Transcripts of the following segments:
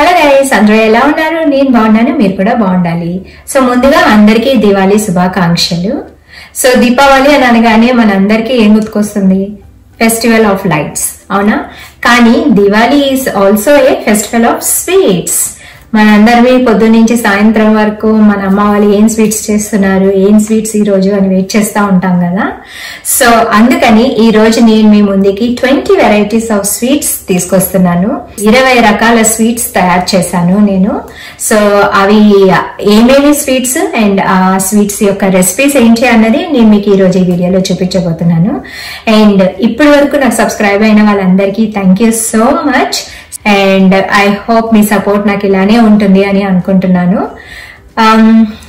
Hello guys అందరూ ఎలా ఉన్నారు? నేను బాగున్నాను, మీరు కూడా బాగుండాలి. సో ముందుగా అందరికీ దివాళీ శుభాకాంక్షలు. సో దీపావళి అని అనగానే మనందరికీ ఏం గుర్తుకొస్తుంది? ఫెస్టివల్ ఆఫ్ లైట్స్, అవునా? కానీ Diwali is also a festival of sweets. మనందరివి పొద్దున్న నుంచి సాయంత్రం వరకు మన అమ్మ వాళ్ళు ఏం స్వీట్స్ చేస్తున్నారు, ఏం స్వీట్స్ ఈ రోజు అని వెయిట్ చేస్తూ ఉంటాం కదా. సో అందుకని ఈ రోజు నేను మీ ముందుకి 20 వెరైటీస్ ఆఫ్ స్వీట్స్ తీసుకొస్తున్నాను. 20 రకాల స్వీట్స్ తయారు చేశాను నేను. సో అవి ఏమేమి స్వీట్స్ అండ్ ఆ స్వీట్స్ యొక్క రెసిపీస్ ఏంటి అన్నది నేను మీకు ఈ రోజు ఈ వీడియోలో చూపించబోతున్నాను. అండ్ ఇప్పటి వరకు నాకు సబ్స్క్రైబ్ అయిన వాళ్ళందరికీ thank you so much. And I hope మీ సపోర్ట్ నాకు ఇలానే ఉంటుంది అని అనుకుంటున్నాను.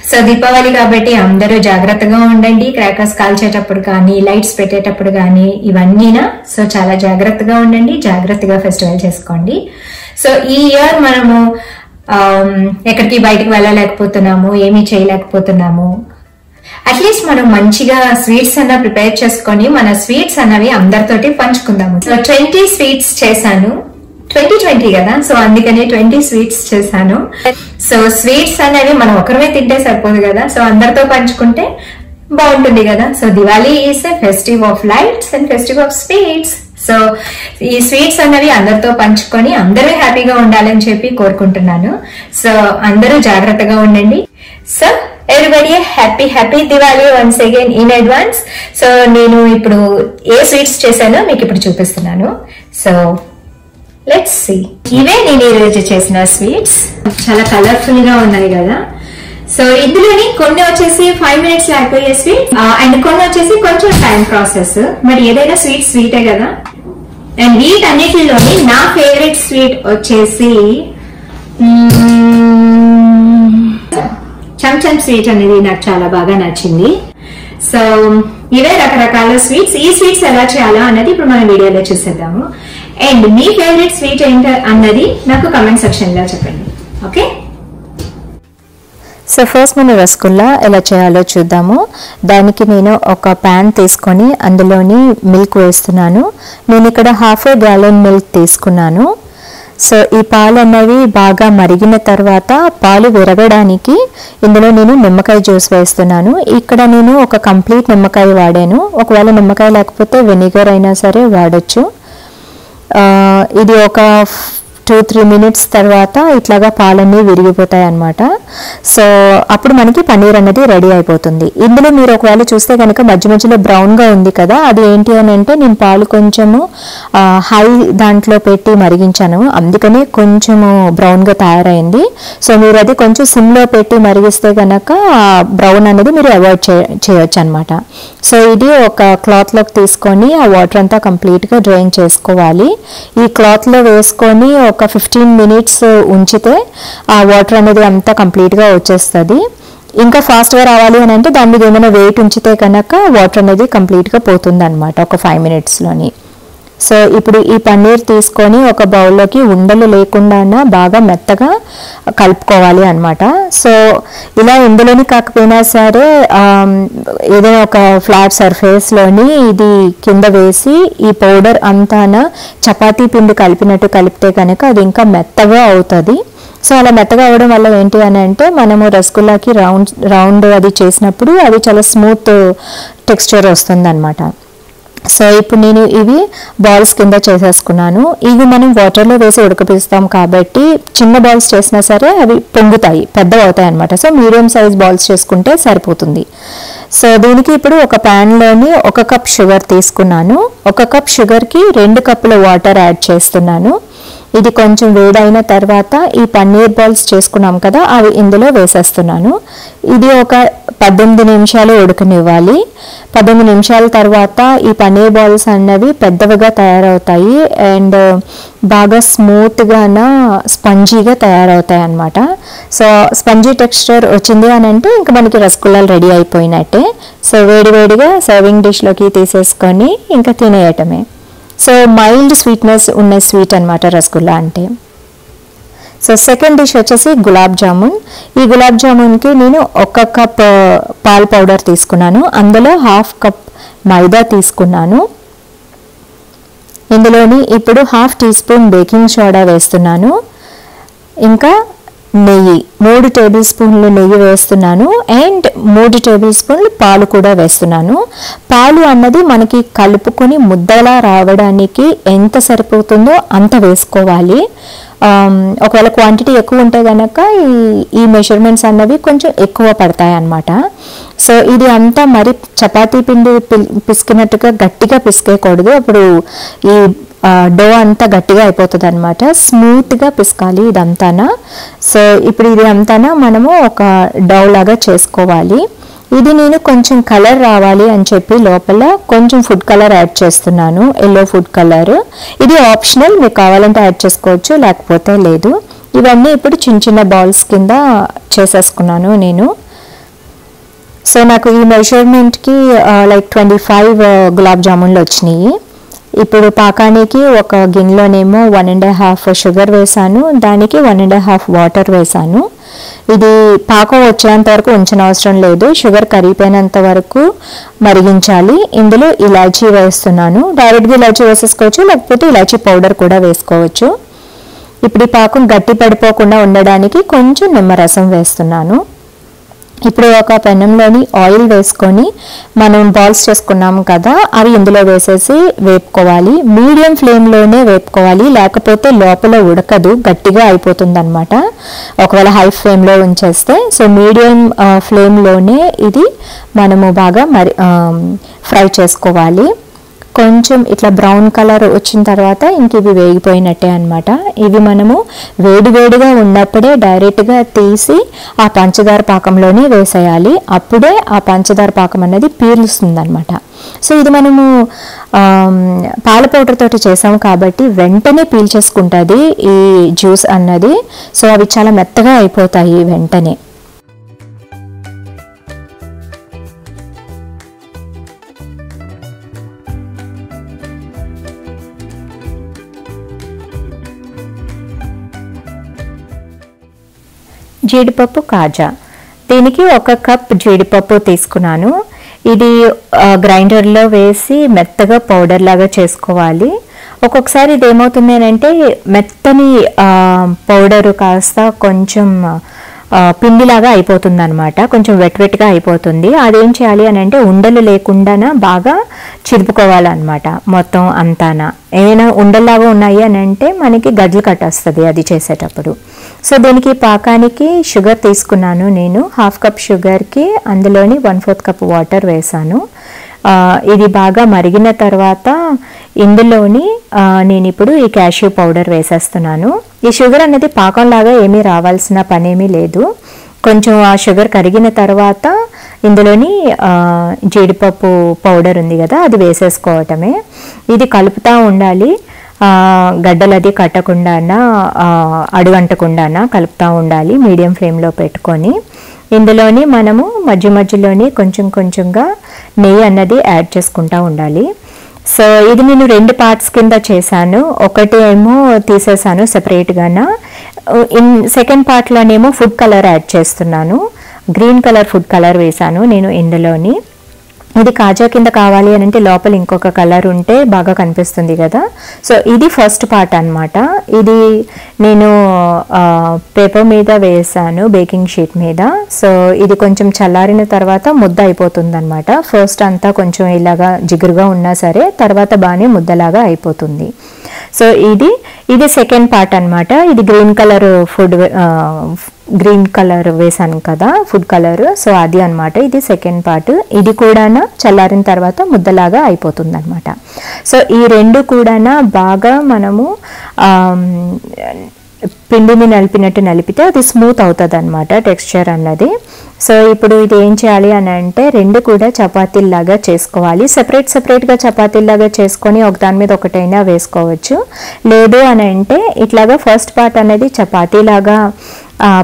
సో దీపావళి కాబట్టి అందరూ జాగ్రత్తగా ఉండండి. క్రాకర్స్ కాల్చేటప్పుడు కానీ లైట్స్ పెట్టేటప్పుడు కానీ ఇవన్నీనా, సో చాలా జాగ్రత్తగా ఉండండి, జాగ్రత్తగా ఫెస్టివల్ చేసుకోండి. సో ఈ ఇయర్ మనము ఎక్కడికి బయటకు వెళ్ళలేకపోతున్నాము, ఏమీ చేయలేకపోతున్నాము. అట్లీస్ట్ మనం మంచిగా స్వీట్స్ అన్న ప్రిపేర్ చేసుకొని మన స్వీట్స్ అన్నవి అందరితోటి పంచుకుందాము. సో 20 స్వీట్స్ చేశాను, 2020 కదా, సో అందుకనే 20 స్వీట్స్ చేశాను. సో స్వీట్స్ అనేవి మనం ఒకరిమే తింటే సరిపోదు కదా, సో అందరితో పంచుకుంటే బాగుంటుంది కదా. So Diwali is a festive of lights and festive of sweets. So ఈ స్వీట్స్ అనేవి అందరితో పంచుకొని అందరూ హ్యాపీగా ఉండాలని చెప్పి కోరుకుంటున్నాను. సో అందరూ జాగ్రత్తగా ఉండండి. So everybody happy happy Diwali once again in advance. So నేను ఇప్పుడు ఏ స్వీట్స్ చేశానో మీకు ఇప్పుడు చూపిస్తున్నాను. So let's see. ఇవే నేను ఈ రోజు చేసిన స్వీట్స్. చాలా కలర్ఫుల్ గా ఉన్నాయి కదా. సో ఇందులోని కొన్ని వచ్చేసి 5 minutes అయిపోయే స్వీట్ అండ్ కొన్ని వచ్చేసి కొంచెం టైం ప్రాసెస్. మరి ఏదైనా స్వీట్ స్వీటే కదా. అండ్ వీటన్నిటిలోని నా ఫేవరెట్ స్వీట్ వచ్చేసి చమ్ చమ్ స్వీట్ అనేది నాకు చాలా బాగా నచ్చింది. సో ఇవే రకరకాల స్వీట్స్. ఈ స్వీట్స్ ఎలా చేయాలా అన్నది ఇప్పుడు మనం వీడియోలో చూసేద్దాము. అండ్ మీ ఫేవరెట్ స్వీట్ ఏంటి అన్నది నాకు కమెంట్ సెక్షన్ లో చెప్పండి, ఓకే? సో ఫస్ట్ మనం రసగుల్లా ఎలా చేయాలో చూద్దాము. దానికి నేను ఒక ప్యాన్ తీసుకొని అందులోని మిల్క్ వేస్తున్నాను. నేను ఇక్కడ ½ గ్యాలన్ మిల్క్ తీసుకున్నాను. సో ఈ పాలు అన్నవి బాగా మరిగిన తర్వాత పాలు విరగడానికి ఇందులో నేను నిమ్మకాయ జ్యూస్ వేస్తున్నాను. ఇక్కడ నేను ఒక కంప్లీట్ నిమ్మకాయ వాడాను. ఒకవేళ నిమ్మకాయ లేకపోతే వెనిగర్ అయినా సరే వాడచ్చు. ఇది ఒక 2-3 minutes తర్వాత ఇట్లాగా పాలన్నీ విరిగిపోతాయి అన్నమాట. సో అప్పుడు మనకి పన్నీర్ అనేది రెడీ అయిపోతుంది. ఇందులో మీరు ఒకవేళ చూస్తే కనుక మధ్య మధ్యలో బ్రౌన్గా ఉంది కదా, అది ఏంటి అని అంటే నేను పాలు కొంచెము హై దాంట్లో పెట్టి మరిగించాను, అందుకనే కొంచెము బ్రౌన్గా తయారైంది. సో మీరు అది కొంచెం సిమ్లో పెట్టి మరిగిస్తే కనుక బ్రౌన్ అనేది మీరు అవాయిడ్ చేయొచ్చు అనమాట. సో ఇది ఒక క్లాత్లోకి తీసుకొని ఆ వాటర్ అంతా కంప్లీట్గా డ్రైన్ చేసుకోవాలి. ఈ క్లాత్లో వేసుకొని ఒక 15 minutes ఉంచితే ఆ వాటర్ అనేది అంతా కంప్లీట్గా వచ్చేస్తుంది. ఇంకా ఫాస్ట్గా రావాలి అని అంటే దాని మీద ఏమైనా వెయిట్ ఉంచితే కనుక వాటర్ అనేది కంప్లీట్గా పోతుంది అనమాట ఒక 5 minutesలోని. సో ఇప్పుడు ఈ పన్నీర్ తీసుకొని ఒక బౌల్లోకి ఉండలు లేకుండా బాగా మెత్తగా కలుపుకోవాలి అన్నమాట. సో ఇలా ఇందులోని కాకపోయినా సరే ఏదైనా ఒక ఫ్లాట్ సర్ఫేస్లోని ఇది కింద వేసి ఈ పౌడర్ అంతా చపాతీ పిండి కలిపినట్టు కలిపితే కనుక అది ఇంకా మెత్తగా అవుతుంది. సో అలా మెత్తగా అవ్వడం వల్ల ఏంటి అని అంటే మనము రసగుల్లాకి రౌండ్ అది చేసినప్పుడు అది చాలా స్మూత్ టెక్స్చర్ వస్తుంది అన్నమాట. సో ఇప్పుడు నేను ఇవి బాల్స్ కింద చేసేసుకున్నాను. ఇవి మనం వాటర్లో వేసి ఉడకపిస్తాం కాబట్టి చిన్న బాల్స్ చేసినా సరే అవి పొంగుతాయి, పెద్దవి అవుతాయి అన్నమాట. సో మీడియం సైజ్ బాల్స్ చేసుకుంటే సరిపోతుంది. సో దీనికి ఇప్పుడు ఒక ప్యాన్లోని 1 cup షుగర్ తీసుకున్నాను. 1 cup షుగర్కి 2 cups వాటర్ యాడ్ చేస్తున్నాను. ఇది కొంచెం వేడైన తర్వాత ఈ పన్నీర్ బాల్స్ చేసుకున్నాం కదా, అవి ఇందులో వేసేస్తున్నాను. ఇది ఒక 18 నిమిషాలు ఉడకనివ్వాలి. 18 నిమిషాల తర్వాత ఈ పన్నీర్ బాల్స్ అన్నవి పెద్దవిగా తయారవుతాయి అండ్ బాగా స్మూత్గానా స్పంజీగా తయారవుతాయి అన్నమాట. సో స్పంజీ టెక్స్చర్ వచ్చింది అని అంటే ఇంకా మనకి రసగుల్లాలు రెడీ అయిపోయినట్టే. సో వేడివేడిగా సర్వింగ్ డిష్లోకి తీసేసుకొని ఇంకా తినేయటమే. సో మైల్డ్ స్వీట్నెస్ ఉన్న స్వీట్ అన్నమాట రసగుల్లా అంటే. సో సెకండ్ డిష్ వచ్చేసి గులాబ్ జామున్. ఈ గులాబ్ జామున్కి నేను 1 cup పాల్ పౌడర్ తీసుకున్నాను. అందులో ½ cup మైదా తీసుకున్నాను. ఇందులోని ఇప్పుడు ½ teaspoon బేకింగ్ సోడా వేస్తున్నాను. इंका నెయ్యి 3 టేబుల్ స్పూన్లు నెయ్యి వేస్తున్నాను అండ్ 3 టేబుల్ స్పూన్లు పాలు కూడా వేస్తున్నాను. పాలు అన్నది మనకి కలుపుకొని ముద్దలా రావడానికి ఎంత సరిపోతుందో అంత వేసుకోవాలి. ఒకవేళ క్వాంటిటీ ఎక్కువ ఉంటే గనక ఈ మెజర్మెంట్స్ అన్నవి కొంచెం ఎక్కువ పడతాయి అన్నమాట. సో ఇది అంతా మరి చపాతీ పిండి పిసికినట్టుగా గట్టిగా పిసికేయకూడదు, అప్పుడు ఈ డో అంతా గట్టిగా అయిపోతుంది అనమాట. స్మూత్గా పిసకాలి ఇదంతానా. సో ఇప్పుడు ఇది అంతానా మనము ఒక డౌ లాగా చేసుకోవాలి. ఇది నేను కొంచెం కలర్ రావాలి అని చెప్పి లోపల కొంచెం ఫుడ్ కలర్ యాడ్ చేస్తున్నాను, ఎల్లో ఫుడ్ కలర్. ఇది ఆప్షనల్, మీకు కావాలంటే యాడ్ చేసుకోవచ్చు, లేకపోతే లేదు. ఇవన్నీ ఇప్పుడు చిన్న చిన్న బాల్స్ కింద చేసేసుకున్నాను నేను. సో నాకు ఈ మెజర్మెంట్కి లైక్ 25 గులాబ్ జామున్లు వచ్చినాయి. ఇప్పుడు పాకానికి ఒక గిన్నెలోనేమో 1.5 షుగర్ వేసాను, దానికి 1.5 వాటర్ వేసాను. ఇది పాకం వచ్చేంత వరకు ఉంచనవసరం లేదు, షుగర్ కరిగిపోయినంత వరకు మరిగించాలి. ఇందులో ఇలాచీ వేస్తున్నాను, డైరెక్ట్గా ఇలాచీ వేసేసుకోవచ్చు, లేకపోతే ఇలాచీ పౌడర్ కూడా వేసుకోవచ్చు. ఇప్పుడు ఈ పాకం గట్టి పడిపోకుండా ఉండడానికి కొంచెం నిమ్మరసం వేస్తున్నాను. ఇప్పుడు ఒక పెనంలోని ఆయిల్ వేసుకొని మనం బాల్స్ చేసుకున్నాము కదా అవి ఇందులో వేసేసి వేపుకోవాలి. మీడియం ఫ్లేమ్లోనే వేపుకోవాలి, లేకపోతే లోపల ఉడకదు, గట్టిగా అయిపోతుంది అనమాట ఒకవేళ హై ఫ్లేమ్లో ఉంచేస్తే. సో మీడియం ఫ్లేమ్లోనే ఇది మనము బాగా ఫ్రై చేసుకోవాలి. కొంచెం ఇట్లా బ్రౌన్ కలర్ వచ్చిన తర్వాత ఇంక ఇవి వేగిపోయినట్టే అనమాట. ఇవి మనము వేడివేడిగా ఉన్నప్పుడే డైరెక్ట్గా తీసి ఆ పంచదార పాకంలోనే వేసేయాలి, అప్పుడే ఆ పంచదార పాకం అనేది పీలుస్తుంది అనమాట. సో ఇది మనము పాల పౌడర్ తోటి చేసాము కాబట్టి వెంటనే పీల్చేసుకుంటుంది ఈ జ్యూస్ అన్నది. సో అవి చాలా మెత్తగా అయిపోతాయి వెంటనే. జీడిపప్పు కాజా, దీనికి 1 కప్ జీడిపప్పు తీసుకున్నాను. ఇది గ్రైండర్లో వేసి మెత్తగా పౌడర్ లాగా చేసుకోవాలి. ఒక్కొక్కసారి ఇది ఏమవుతుంది అంటే మెత్తని పౌడరు కాస్త కొంచెం పిండిలాగా అయిపోతుంది అనమాట, కొంచెం వెట్వెట్గా అయిపోతుంది. అదేం చేయాలి అని అంటే ఉండలు లేకుండా బాగా చిదుపుకోవాలన్నమాట మొత్తం అంతానా. ఏమైనా ఉండల్లాగా ఉన్నాయి అని అంటే మనకి గడ్డలు కట్టేస్తుంది అది చేసేటప్పుడు. సో దీనికి పాకానికి షుగర్ తీసుకున్నాను నేను, 1/2 కప్ షుగర్కి అందులోని 1/4 కప్ వాటర్ వేసాను. ఇది బాగా మరిగిన తర్వాత ఇందులోని నేను ఇప్పుడు ఈ క్యాష్యూ పౌడర్ వేసేస్తున్నాను. ఈ షుగర్ అనేది పాకంలాగా ఏమీ రావాల్సిన పనేమీ లేదు, కొంచెం ఆ షుగర్ కరిగిన తర్వాత ఇందులోని జీడిపప్పు పౌడర్ ఉంది కదా అది వేసేసుకోవటమే. ఇది కలుపుతూ ఉండాలి, గడ్డలు అది కట్టకుండానా అడుగంటకుండానా కలుపుతూ ఉండాలి మీడియం ఫ్లేమ్లో పెట్టుకొని. ఇందులోని మనము మధ్య మధ్యలోని కొంచెం కొంచెంగా నెయ్యి అన్నది యాడ్ చేసుకుంటూ ఉండాలి. సో ఇది నేను 2 పార్ట్స్ కింద చేశాను, ఒకటి ఏమో తీసేసాను సెపరేట్గానా, సెకండ్ పార్ట్లోనేమో ఫుడ్ కలర్ యాడ్ చేస్తున్నాను, గ్రీన్ కలర్ ఫుడ్ కలర్ వేసాను నేను ఇందులోని. ఇది కాజా కింద కావాలి అని అంటే లోపల ఇంకొక కలర్ ఉంటే బాగా కనిపిస్తుంది కదా. సో ఇది ఫస్ట్ పార్ట్ అన్నమాట. ఇది నేను పేపర్ మీద వేసాను, బేకింగ్ షీట్ మీద. సో ఇది కొంచెం చల్లారిన తర్వాత ముద్ద అయిపోతుంది అనమాట. ఫస్ట్ అంతా కొంచెం ఇలాగా జిగురుగా ఉన్నా సరే తర్వాత బాగానే ముద్దలాగా అయిపోతుంది. సో ఇది సెకండ్ పార్ట్ అనమాట. ఇది గ్రీన్ కలర్ వేసాను కదా ఫుడ్ కలర్, సో అది అనమాట ఇది సెకండ్ పార్ట్. ఇది కూడా చల్లారిన తర్వాత ముద్దలాగా అయిపోతుంది అనమాట. సో ఈ 2 కూడా బాగా మనము పిండిని నలిపినట్టు నలిపితే అది స్మూత్ అవుతుంది అనమాట టెక్స్చర్ అన్నది. సో ఇప్పుడు ఇది ఏం చేయాలి అని అంటే 2 కూడా చపాతీల్లాగా చేసుకోవాలి. సెపరేట్గా చపాతీల్లాగా చేసుకొని ఒక దాని మీద ఒకటైనా వేసుకోవచ్చు, లేదు అని అంటే ఇట్లాగా ఫస్ట్ పార్ట్ అనేది చపాతీలాగా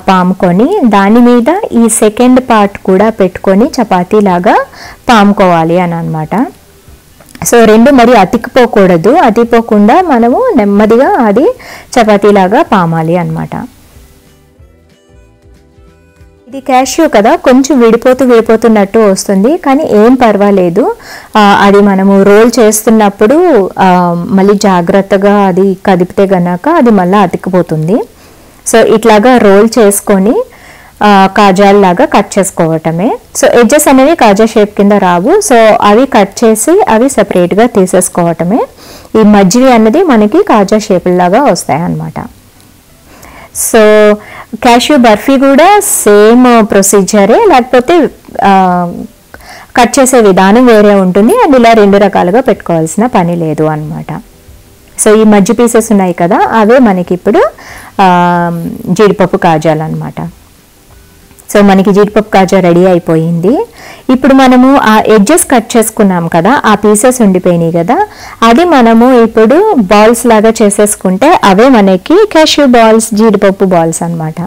పాముకొని దాని మీద ఈ సెకండ్ పార్ట్ కూడా పెట్టుకొని చపాతీలాగా పాముకోవాలి అని అనమాట. సో 2 మరి అతికిపోకూడదు, అతికిపోకుండా మనము నెమ్మదిగా అది చపాతీలాగా పామాలి అనమాట. ఇది క్యాష్యూ కదా, కొంచెం విడిపోతున్నట్టు వస్తుంది కానీ ఏం పర్వాలేదు. అది మనము రోల్ చేస్తున్నప్పుడు మళ్ళీ జాగ్రత్తగా అది కదిపితే గనక అది మళ్ళీ అతికిపోతుంది. సో ఇట్లాగా రోల్ చేసుకొని కాజాల్ లాగా కట్ చేసుకోవటమే. సో ఎడ్జెస్ అనేవి కాజా షేప్ కింద రావు, సో అవి కట్ చేసి అవి సెపరేట్గా తీసేసుకోవటమే. ఈ మజ్జిగ అనేది మనకి కాజా షేపుల్లాగా వస్తాయి అన్నమాట. సో క్యాష్యూ బర్ఫీ కూడా సేమ్ ప్రొసీజరే, లేకపోతే కట్ చేసే విధానం వేరే ఉంటుంది. అది ఇలా రెండు రకాలుగా పెట్టుకోవాల్సిన పని లేదు అన్నమాట. సో ఈ మజ్జి పీసెస్ ఉన్నాయి కదా, అవే మనకి ఇప్పుడు జీడిపప్పు కాజాలన్నమాట. సో మనకి జీడిపప్పు కాజా రెడీ అయిపోయింది. ఇప్పుడు మనము ఆ ఎడ్జెస్ కట్ చేసుకున్నాం కదా, ఆ పీసెస్ ఉండిపోయినాయి కదా, అది మనము ఇప్పుడు బాల్స్ లాగా చేసేసుకుంటే అవే మనకి క్యాష్యూ బాల్స్, జీడిపప్పు బాల్స్ అన్నమాట.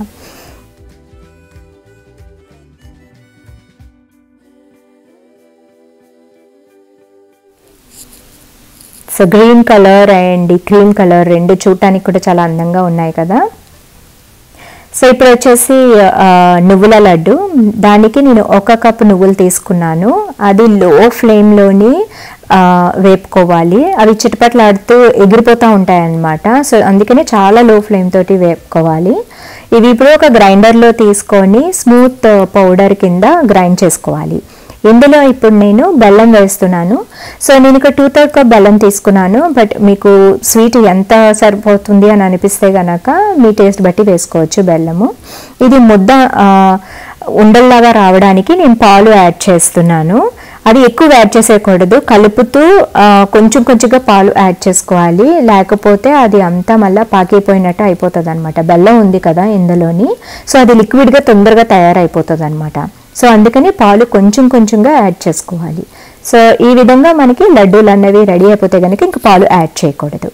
So green colour and cream colour రెండు చూడటానికి కూడా చాలా అందంగా ఉన్నాయి కదా. సో ఇప్పుడు వచ్చేసి నువ్వుల లడ్డు. దానికి నేను 1 కప్పు నువ్వులు తీసుకున్నాను. అది లో ఫ్లేమ్లోని వేపుకోవాలి. అవి చిటపట్లాడుతూ ఎగిరిపోతూ ఉంటాయన్నమాట. సో అందుకనే చాలా లో ఫ్లేమ్ తోటి వేపుకోవాలి. ఇవి ఇప్పుడు ఒక గ్రైండర్లో తీసుకొని స్మూత్ పౌడర్ కింద గ్రైండ్ చేసుకోవాలి. ఇందులో ఇప్పుడు నేను బెల్లం వేస్తున్నాను. సో నేను ఒక 2/3 కప్ బెల్లం తీసుకున్నాను. బట్ మీకు స్వీట్ ఎంత సరిపోతుంది అని అనిపిస్తే కనుక మీ టేస్ట్ బట్టి వేసుకోవచ్చు బెల్లము. ఇది ముద్ద ఉండల్లాగా రావడానికి నేను పాలు యాడ్ చేస్తున్నాను. అది ఎక్కువ యాడ్ చేసేయకూడదు, కలుపుతూ కొంచెం కొంచెంగా పాలు యాడ్ చేసుకోవాలి. లేకపోతే అది అంతా మళ్ళీ పాకిపోయినట్టు అయిపోతుంది అనమాట. బెల్లం ఉంది కదా ఇందులోని, సో అది లిక్విడ్గా తొందరగా తయారైపోతుంది అనమాట. సో అందుకని పాలు కొంచెం కొంచెంగా యాడ్ చేసుకోవాలి. సో ఈ విధంగా మనకి లడ్డూలు అన్నవి రెడీ అయిపోతే కనుక ఇంకా పాలు యాడ్ చేయకూడదు.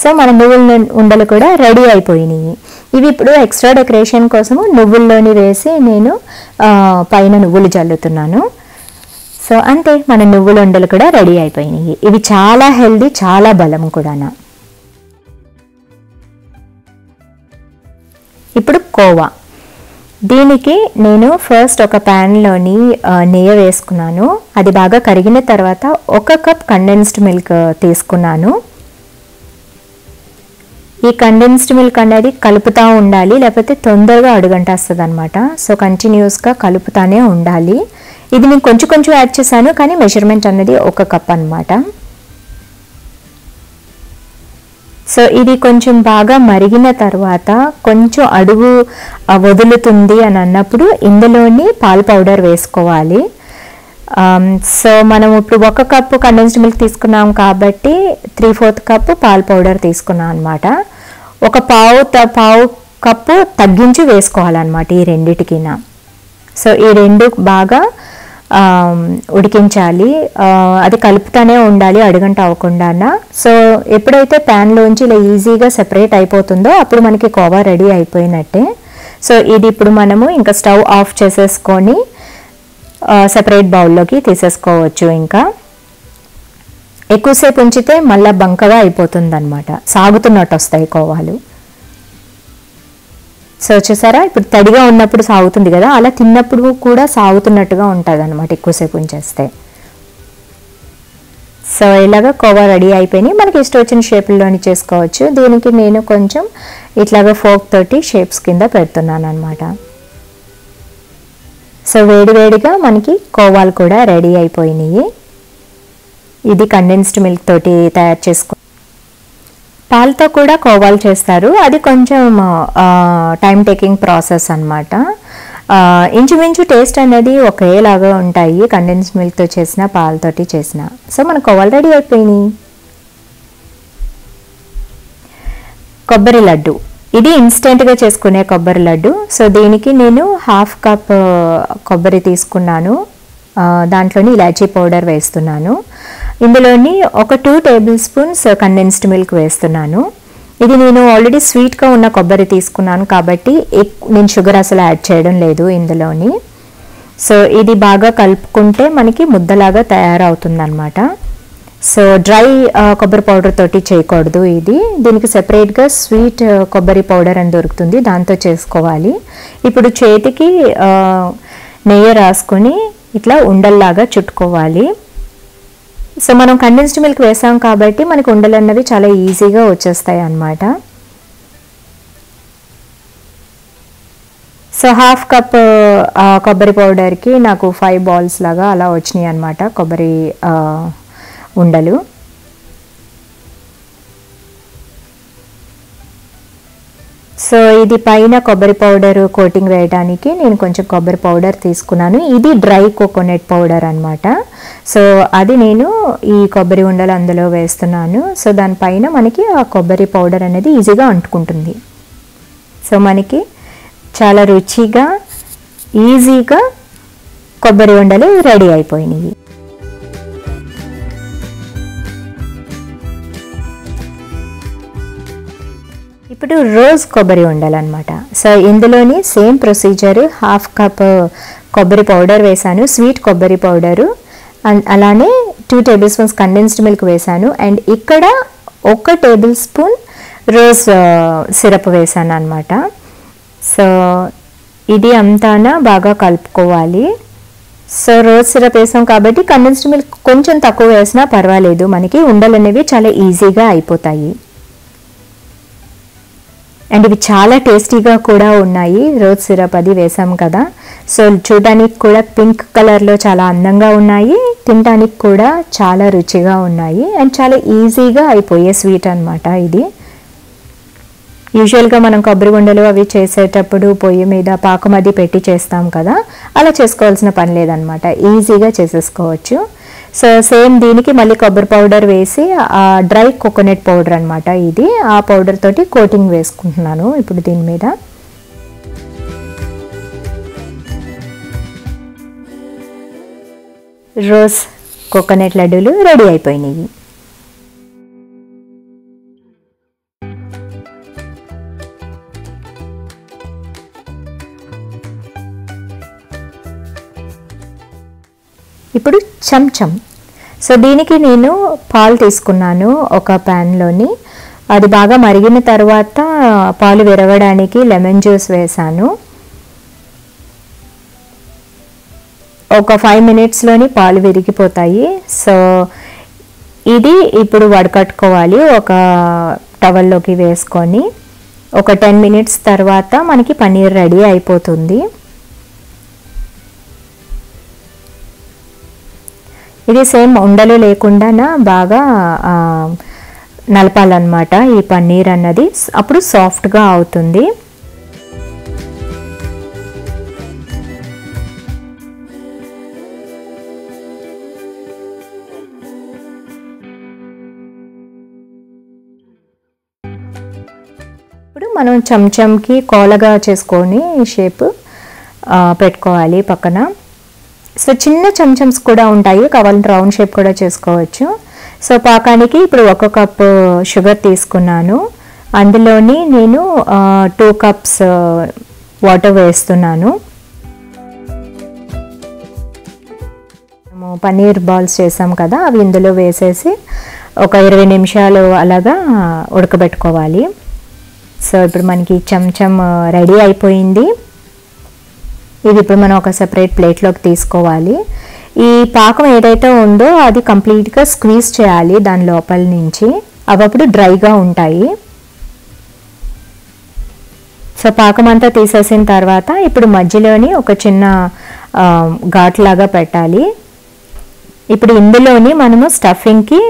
సో మన నువ్వుల ఉండలు కూడా రెడీ అయిపోయినాయి. ఇవి ఇప్పుడు ఎక్స్ట్రా డెకరేషన్ కోసము నువ్వుల్లోని వేసి నేను పైన నువ్వులు జల్లుతున్నాను. సో అంతే, మన నువ్వుల ఉండలు కూడా రెడీ అయిపోయినాయి. ఇవి చాలా హెల్దీ, చాలా బలం కూడా. ఇప్పుడు కోవా. దీనికి నేను ఫస్ట్ ఒక ప్యాన్లోని నెయ్యి వేసుకున్నాను. అది బాగా కరిగిన తర్వాత 1 కప్ కండెన్స్డ్ మిల్క్ తీసుకున్నాను. ఈ కండెన్స్డ్ మిల్క్ అనేది కలుపుతూ ఉండాలి, లేకపోతే తొందరగా అడుగంటేస్తుంది అనమాట. సో కంటిన్యూస్గా కలుపుతూనే ఉండాలి. ఇది నేను కొంచెం కొంచెం యాడ్ చేశాను, కానీ మెజర్మెంట్ అనేది 1 కప్ అనమాట. సో ఇది కొంచెం బాగా మరిగిన తర్వాత కొంచెం అడుగు వదులుతుంది అని అన్నప్పుడు ఇందులోని పాలు పౌడర్ వేసుకోవాలి. సో మనం ఇప్పుడు 1 కప్పు కండెన్స్డ్ మిల్క్ తీసుకున్నాం కాబట్టి 3/4 కప్పు పాలు పౌడర్ తీసుకున్నాం అనమాట. ఒక పావు కప్పు తగ్గించి వేసుకోవాలన్నమాట ఈ రెండిటికినా. సో ఈ రెండు బాగా ఉడికించాలి, అది కలుపుతూనే ఉండాలి అడుగంట అవ్వకుండా. సో ఎప్పుడైతే ప్యాన్లోంచి ఇలా ఈజీగా సెపరేట్ అయిపోతుందో అప్పుడు మనకి కోవా రెడీ అయిపోయినట్టే. సో ఇది ఇప్పుడు మనము ఇంకా స్టవ్ ఆఫ్ చేసేసుకొని సెపరేట్ బౌల్లోకి తీసేసుకోవచ్చు. ఇంకా ఎక్కువసేపు ఉంచితే మళ్ళీ బంకగా అయిపోతుంది అనమాట, సాగుతున్నట్టు వస్తాయి కోవాలు. సో వచ్చేసారా, ఇప్పుడు తడిగా ఉన్నప్పుడు సాగుతుంది కదా, అలా తిన్నప్పుడు కూడా సాగుతున్నట్టుగా ఉంటుంది అనమాట ఎక్కువసేపు ఉంచేస్తే. సో ఇలాగ కోవా రెడీ అయిపోయినాయి. మనకి ఇష్టం వచ్చిన షేపుల్లోని చేసుకోవచ్చు. దీనికి నేను కొంచెం ఇట్లాగ ఫోక్ తోటి షేప్స్ కింద పెడుతున్నాను అనమాట. సో వేడివేడిగా మనకి కోవాలు కూడా రెడీ అయిపోయినాయి. ఇది కండెన్స్డ్ మిల్క్ తోటి తయారు చేసుకున్నాను. పాలతో కూడా కోవాలు చేస్తారు, అది కొంచెం టైం టేకింగ్ ప్రాసెస్ అనమాట. ఇంచుమించు టేస్ట్ అనేది ఒకేలాగా ఉంటాయి కండెన్స్ మిల్క్తో చేసిన పాలతోటి చేసిన. సో మన కోవాలు రెడీ అయిపోయినాయి. కొబ్బరి లడ్డు, ఇది ఇన్స్టెంట్గా చేసుకునే కొబ్బరి లడ్డు. సో దీనికి నేను 1/2 కప్ కొబ్బరి తీసుకున్నాను. దాంట్లోని ఇలాచీ పౌడర్ వేస్తున్నాను. ఇందులోని ఒక 2 టేబుల్ స్పూన్స్ కండెన్స్డ్ మిల్క్ వేస్తున్నాను. ఇది నేను ఆల్రెడీ స్వీట్గా ఉన్న కొబ్బరి తీసుకున్నాను కాబట్టి నేను షుగర్ అసలు యాడ్ చేయడం లేదు ఇందులోని. సో ఇది బాగా కలుపుకుంటే మనకి ముద్దలాగా తయారవుతుందన్నమాట. సో డ్రై కొబ్బరి పౌడర్ తోటి చేయకూడదు ఇది. దీనికి సెపరేట్గా స్వీట్ కొబ్బరి పౌడర్ అని దొరుకుతుంది, దాంతో చేసుకోవాలి. ఇప్పుడు చేతికి నెయ్యి రాసుకొని ఇట్లా ఉండల్లాగా చుట్టుకోవాలి. సో మనం కండెన్స్డ్ మిల్క్ వేసాం కాబట్టి మనకు ఉండలు అన్నవి చాలా ఈజీగా వచ్చేస్తాయి అన్నమాట. సో హాఫ్ కప్ కొబ్బరి పౌడర్కి నాకు 5 బాల్స్ లాగా అలా వచ్చినాయి అన్నమాట కొబ్బరి ఉండలు. సో ఇది పైన కొబ్బరి పౌడర్ కోటింగ్ వేయడానికి నేను కొంచెం కొబ్బరి పౌడర్ తీసుకున్నాను. ఇది డ్రై కోకోనట్ పౌడర్ అన్నమాట. సో అది నేను ఈ కొబ్బరి ఉండలు అందులో వేస్తున్నాను. సో దానిపైన మనకి ఆ కొబ్బరి పౌడర్ అనేది ఈజీగా అంటుకుంటుంది. సో మనకి చాలా రుచిగా ఈజీగా కొబ్బరి ఉండలు రెడీ అయిపోయినాయి. ఇప్పుడు రోజ్ కొబ్బరి ఉండలు అన్నమాట. సో ఇందులోని సేమ్ ప్రొసీజర్, హాఫ్ కప్ కొబ్బరి పౌడర్ వేసాను, స్వీట్ కొబ్బరి పౌడరు, అండ్ అలానే 2 tablespoons కండెన్స్డ్ మిల్క్ వేసాను, అండ్ ఇక్కడ 1 tablespoon రోజ్ సిరప్ వేసాను అన్నమాట. సో ఇది అంతానా బాగా కలుపుకోవాలి. సో రోజ్ సిరప్ వేసాం కాబట్టి కండెన్స్డ్ మిల్క్ కొంచెం తక్కువ వేసినా పర్వాలేదు, మనకి ఉండలు అనేవి చాలా ఈజీగా అయిపోతాయి. అండ్ ఇవి చాలా టేస్టీగా కూడా ఉన్నాయి. రోజ్ సిరప్ అది వేసాం కదా, సో చూడడానికి కూడా పింక్ కలర్లో చాలా అందంగా ఉన్నాయి, తినడానికి కూడా చాలా రుచిగా ఉన్నాయి, అండ్ చాలా ఈజీగా అయిపోయే స్వీట్ అన్నమాట ఇది. యూజువల్గా మనం కొబ్బరి ఉండలు అవి చేసేటప్పుడు పొయ్యి మీద పాకం అది పెట్టి చేస్తాం కదా, అలా చేసుకోవాల్సిన పని లేదనమాట, ఈజీగా చేసేసుకోవచ్చు. సో సేమ్ దీనికి మళ్ళీ కొబ్బరి పౌడర్ వేసి డ్రై కోకోనట్ పౌడర్ అనమాట ఇది, ఆ పౌడర్ తోటి కోటింగ్ వేసుకుంటున్నాను ఇప్పుడు దీని మీద. రోజ్ కోకోనట్ లడ్డూలు రెడీ అయిపోయినాయి. ఇప్పుడు చమ్ చమ్. సో దీనికి నేను పాలు తీసుకున్నాను ఒక ప్యాన్లోని, అది బాగా మరిగిన తర్వాత పాలు విరగడానికి లెమన్ జ్యూస్ వేసాను. ఒక 5 minutesలోని పాలు విరిగిపోతాయి. సో ఇది ఇప్పుడు వడకట్టుకోవాలి ఒక టవల్లోకి వేసుకొని. ఒక 10 minutes తర్వాత మనకి పన్నీర్ రెడీ అయిపోతుంది. ఇది సేమ్ ఉండలు లేకుండా బాగా నలపాలన్నమాట ఈ పన్నీర్ అన్నది, అప్పుడు సాఫ్ట్గా అవుతుంది. ఇప్పుడు మనం చెంచంకి కోలగా చేసుకొని షేప్ పెట్టుకోవాలి పక్కన. సో చిన్న చెంచమ్స్ కూడా ఉంటాయి, కావాలంటే రౌండ్ షేప్ కూడా చేసుకోవచ్చు. సో పాకానికి ఇప్పుడు 1 కప్పు షుగర్ తీసుకున్నాను, అందులోని నేను 2 cups వాటర్ వేస్తున్నాను. పన్నీర్ బాల్స్ చేసాం కదా, అవి ఇందులో వేసేసి ఒక 20 నిమిషాలు అలాగా ఉడకబెట్టుకోవాలి. సో ఇప్పుడు మనకి చెంచం రెడీ అయిపోయింది. ఇది ఇప్పుడు మనం ఒక సెపరేట్ ప్లేట్లోకి తీసుకోవాలి. ఈ పాకం ఏదైతే ఉందో అది కంప్లీట్గా స్క్వీజ్ చేయాలి దాని లోపల నుంచి, అవప్పుడు డ్రైగా ఉంటాయి. సో పాకం అంతా తీసేసిన తర్వాత ఇప్పుడు మధ్యలోని ఒక చిన్న ఘాట్లాగా పెట్టాలి. ఇప్పుడు ఇందులోని మనము స్టఫింగ్కి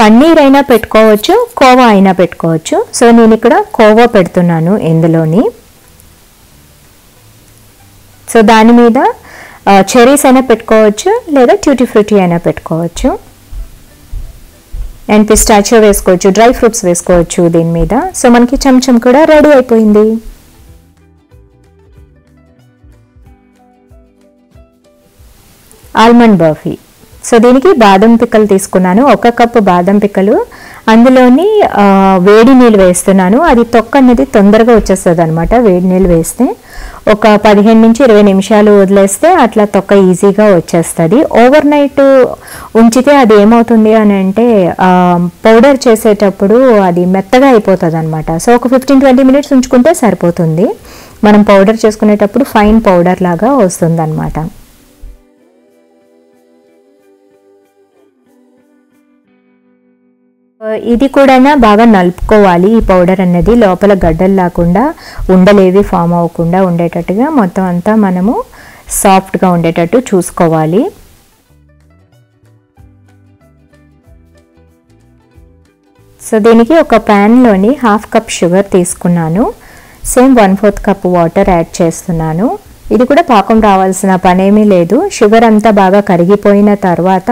పన్నీర్ అయినా పెట్టుకోవచ్చు, కోవా అయినా పెట్టుకోవచ్చు. సో నేను ఇక్కడ కోవా పెడుతున్నాను ఇందులోని. సో దాని మీద చెరీస్ అయినా పెట్టుకోవచ్చు, లేదా ట్యూటీ ఫ్రూటీ అయినా పెట్టుకోవచ్చు, అండ్ పిస్టాచియో వేసుకోవచ్చు, డ్రై ఫ్రూట్స్ వేసుకోవచ్చు దీని మీద. సో మనకి చెంచం కూడా రెడీ అయిపోయింది. ఆల్మండ్ బర్ఫీ. సో దీనికి బాదం పిక్కలు తీసుకున్నాను, 1 కప్పు బాదం పిక్కలు, అందులోని వేడి నీళ్ళు వేస్తున్నాను. అది తొక్క అనేది తొందరగా వచ్చేస్తుంది అనమాట, వేడి నీళ్ళు వేస్తే ఒక 15 నుంచి 20 నిమిషాలు వదిలేస్తే అట్లా తొక్క ఈజీగా వచ్చేస్తుంది. ఓవర్ నైట్ ఉంచితే అది ఏమవుతుంది అని అంటే పౌడర్ చేసేటప్పుడు అది మెత్తగా అయిపోతుంది అనమాట. సో ఒక 15-20 minutes ఉంచుకుంటే సరిపోతుంది, మనం పౌడర్ చేసుకునేటప్పుడు ఫైన్ పౌడర్ లాగా వస్తుంది అనమాట. ఇది కూడానా బాగా నలుపుకోవాలి ఈ పౌడర్ అనేది లోపల గడ్డలు లేకుండా ఉండలేవి ఫామ్ అవకుండా ఉండేటట్టుగా మొత్తం అంతా మనము సాఫ్ట్ గా ఉండేటట్టు చూసుకోవాలి। సో దీనికి ఒక పాన్ లోని 1/2 కప్ షుగర్ తీసుకున్నాను, సేమ్ 1/4 కప్ వాటర్ యాడ్ చేస్తున్నాను। ఇది కూడా పాకం రావాల్సిన పనేమీ లేదు, షుగర్ అంతా బాగా కరిగిపోయిన తర్వాత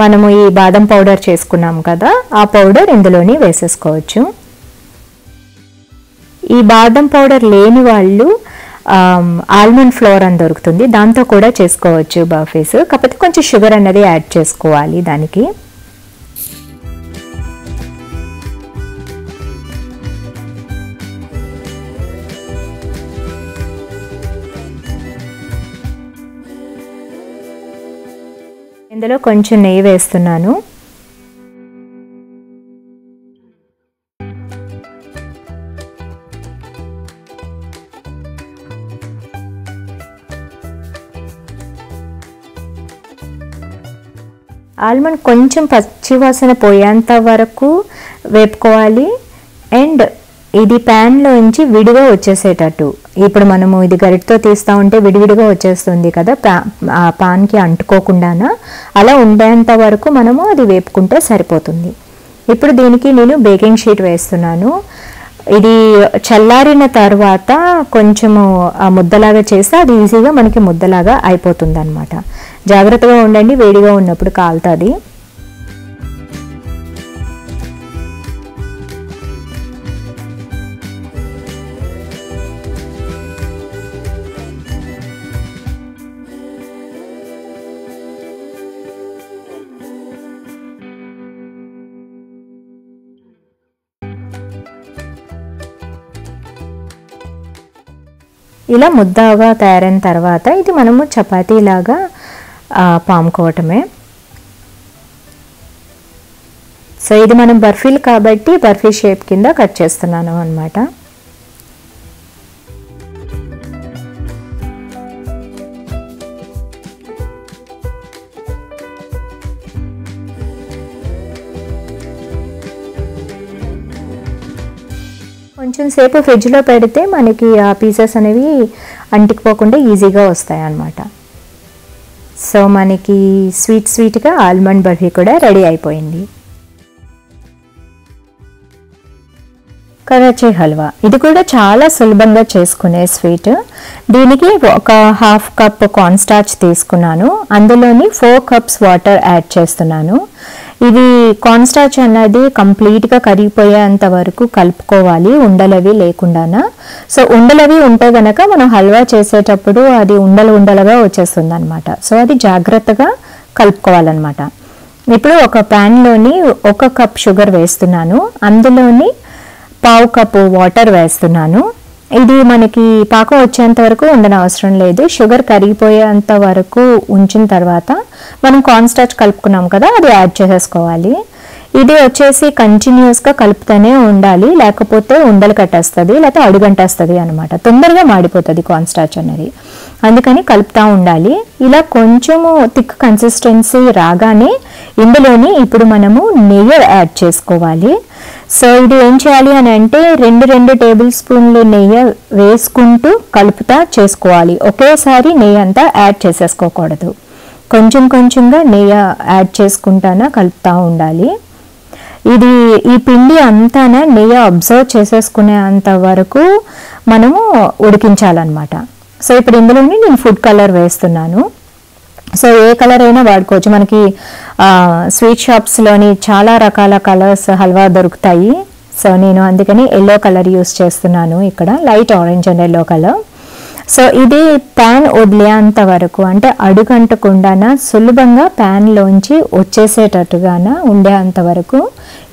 మనము ఈ బాదం పౌడర్ చేసుకున్నాం కదా ఆ పౌడర్ ఇందులోని వేసేసుకోవచ్చు। ఈ బాదం పౌడర్ లేని వాళ్ళు ఆల్మండ్ ఫ్లోర్ అని దొరుకుతుంది దాంతో కూడా చేసుకోవచ్చు బర్ఫీస్, కాకపోతే కొంచెం షుగర్ అనేది యాడ్ చేసుకోవాలి దానికి। ఇందులో కొంచెం నెయ్యి వేస్తున్నాను। ఆల్మండ్ కొంచెం పచ్చివాసన పోయేంత వరకు వేపుకోవాలి అండ్ ఇది ప్యాన్లోంచి విడిగా వచ్చేసేటట్టు। ఇప్పుడు మనము ఇది గరిటతో తీస్తూ ఉంటే విడివిడిగా వచ్చేస్తుంది కదా పాన్కి అంటుకోకుండానా, అలా ఉండేంత వరకు మనము అది వేపుకుంటే సరిపోతుంది। ఇప్పుడు దీనికి నేను బేకింగ్ షీట్ వేస్తున్నాను, ఇది చల్లారిన తర్వాత కొంచెము ముద్దలాగా చేస్తే అది ఈజీగా మనకి ముద్దలాగా అయిపోతుంది అనమాట। జాగ్రత్తగా ఉండండి, వేడిగా ఉన్నప్పుడు కాలుతుంది। ఇలా ముద్దగా తయారైన తర్వాత ఇది మనము చపాతీలాగా పాముకోవటమే। సో ఇది మనం బర్ఫీలు కాబట్టి బర్ఫీ షేప్ కింద కట్ చేస్తున్నాను అన్నమాట। కొంచెం సేపు ఫ్రిడ్జ్లో పెడితే మనకి ఆ పీసెస్ అనేవి అంటికిపోకుండా ఈజీగా వస్తాయి అన్నమాట। సో మనకి స్వీట్గా ఆల్మండ్ బర్ఫీ కూడా రెడీ అయిపోయింది। కరాచీ హల్వా ఇది కూడా చాలా సులభంగా చేసుకునే స్వీట్। దీనికి ఒక 1/2 కప్ కార్న్ స్టార్చ్ తీసుకున్నాను, అందులోని 4 కప్స్ వాటర్ యాడ్ చేస్తున్నాను। ఇది కార్న్ స్టార్చ్ అన్నది కంప్లీట్గా కరిగిపోయేంత వరకు కలుపుకోవాలి ఉండలవి లేకుండానా। సో ఉండలవి ఉంటే కనుక మనం హల్వా చేసేటప్పుడు అది ఉండలుగా వచ్చేస్తుంది అనమాట। సో అది జాగ్రత్తగా కలుపుకోవాలన్నమాట। ఇప్పుడు ఒక ప్యాన్లోని 1 కప్ షుగర్ వేస్తున్నాను, అందులోని 1/2 కప్పు వాటర్ వేస్తున్నాను। ఇది మనకి పాకం వచ్చేంత వరకు ఉండన అవసరం లేదు, షుగర్ కరిగిపోయేంత వరకు ఉంచిన తర్వాత మనం కార్న్ స్టార్చ్ కలుపుకున్నాం కదా అది యాడ్ చేసేసుకోవాలి। ఇది వచ్చేసి కంటిన్యూస్గా కలుపుతూనే ఉండాలి, లేకపోతే ఉండలు కట్టేస్తుంది లేకపోతే అడుగంటేస్తుంది అనమాట, తొందరగా మాడిపోతుంది కార్న్ స్టార్చ్ అనేది, అందుకని కలుపుతూ ఉండాలి। ఇలా కొంచెము థిక్ కన్సిస్టెన్సీ రాగానే ఇందులోని ఇప్పుడు మనము నెయ్యి యాడ్ చేసుకోవాలి। సో ఇది ఏం చేయాలి అని అంటే 2 టేబుల్ స్పూన్లు నెయ్యి వేసుకుంటూ కలుపుతా చేసుకోవాలి, ఒకేసారి నెయ్యి అంతా యాడ్ చేసేసుకోకూడదు, కొంచెం కొంచెంగా నెయ్యి యాడ్ చేసుకుంటానా కలుపుతూ ఉండాలి। ఇది ఈ పిండి అంతానా నెయ్యి అబ్జర్వ్ చేసేసుకునేంత వరకు మనము ఉడికించాలన్నమాట। సో ఇప్పుడు ఇందులో నేను ఫుడ్ కలర్ వేస్తున్నాను, సో ఏ కలర్ అయినా వాడుకోవచ్చు, మనకి స్వీట్ షాప్స్లోని చాలా రకాల కలర్స్ హల్వా దొరుకుతాయి। సో నేను అందుకని ఎల్లో కలర్ యూస్ చేస్తున్నాను ఇక్కడ, light orange and yellow colour. So ఇది ప్యాన్ వదిలేంత వరకు అంటే అడుగంటకుండానా సులభంగా ప్యాన్లోంచి వచ్చేసేటట్టుగానా ఉండేంత వరకు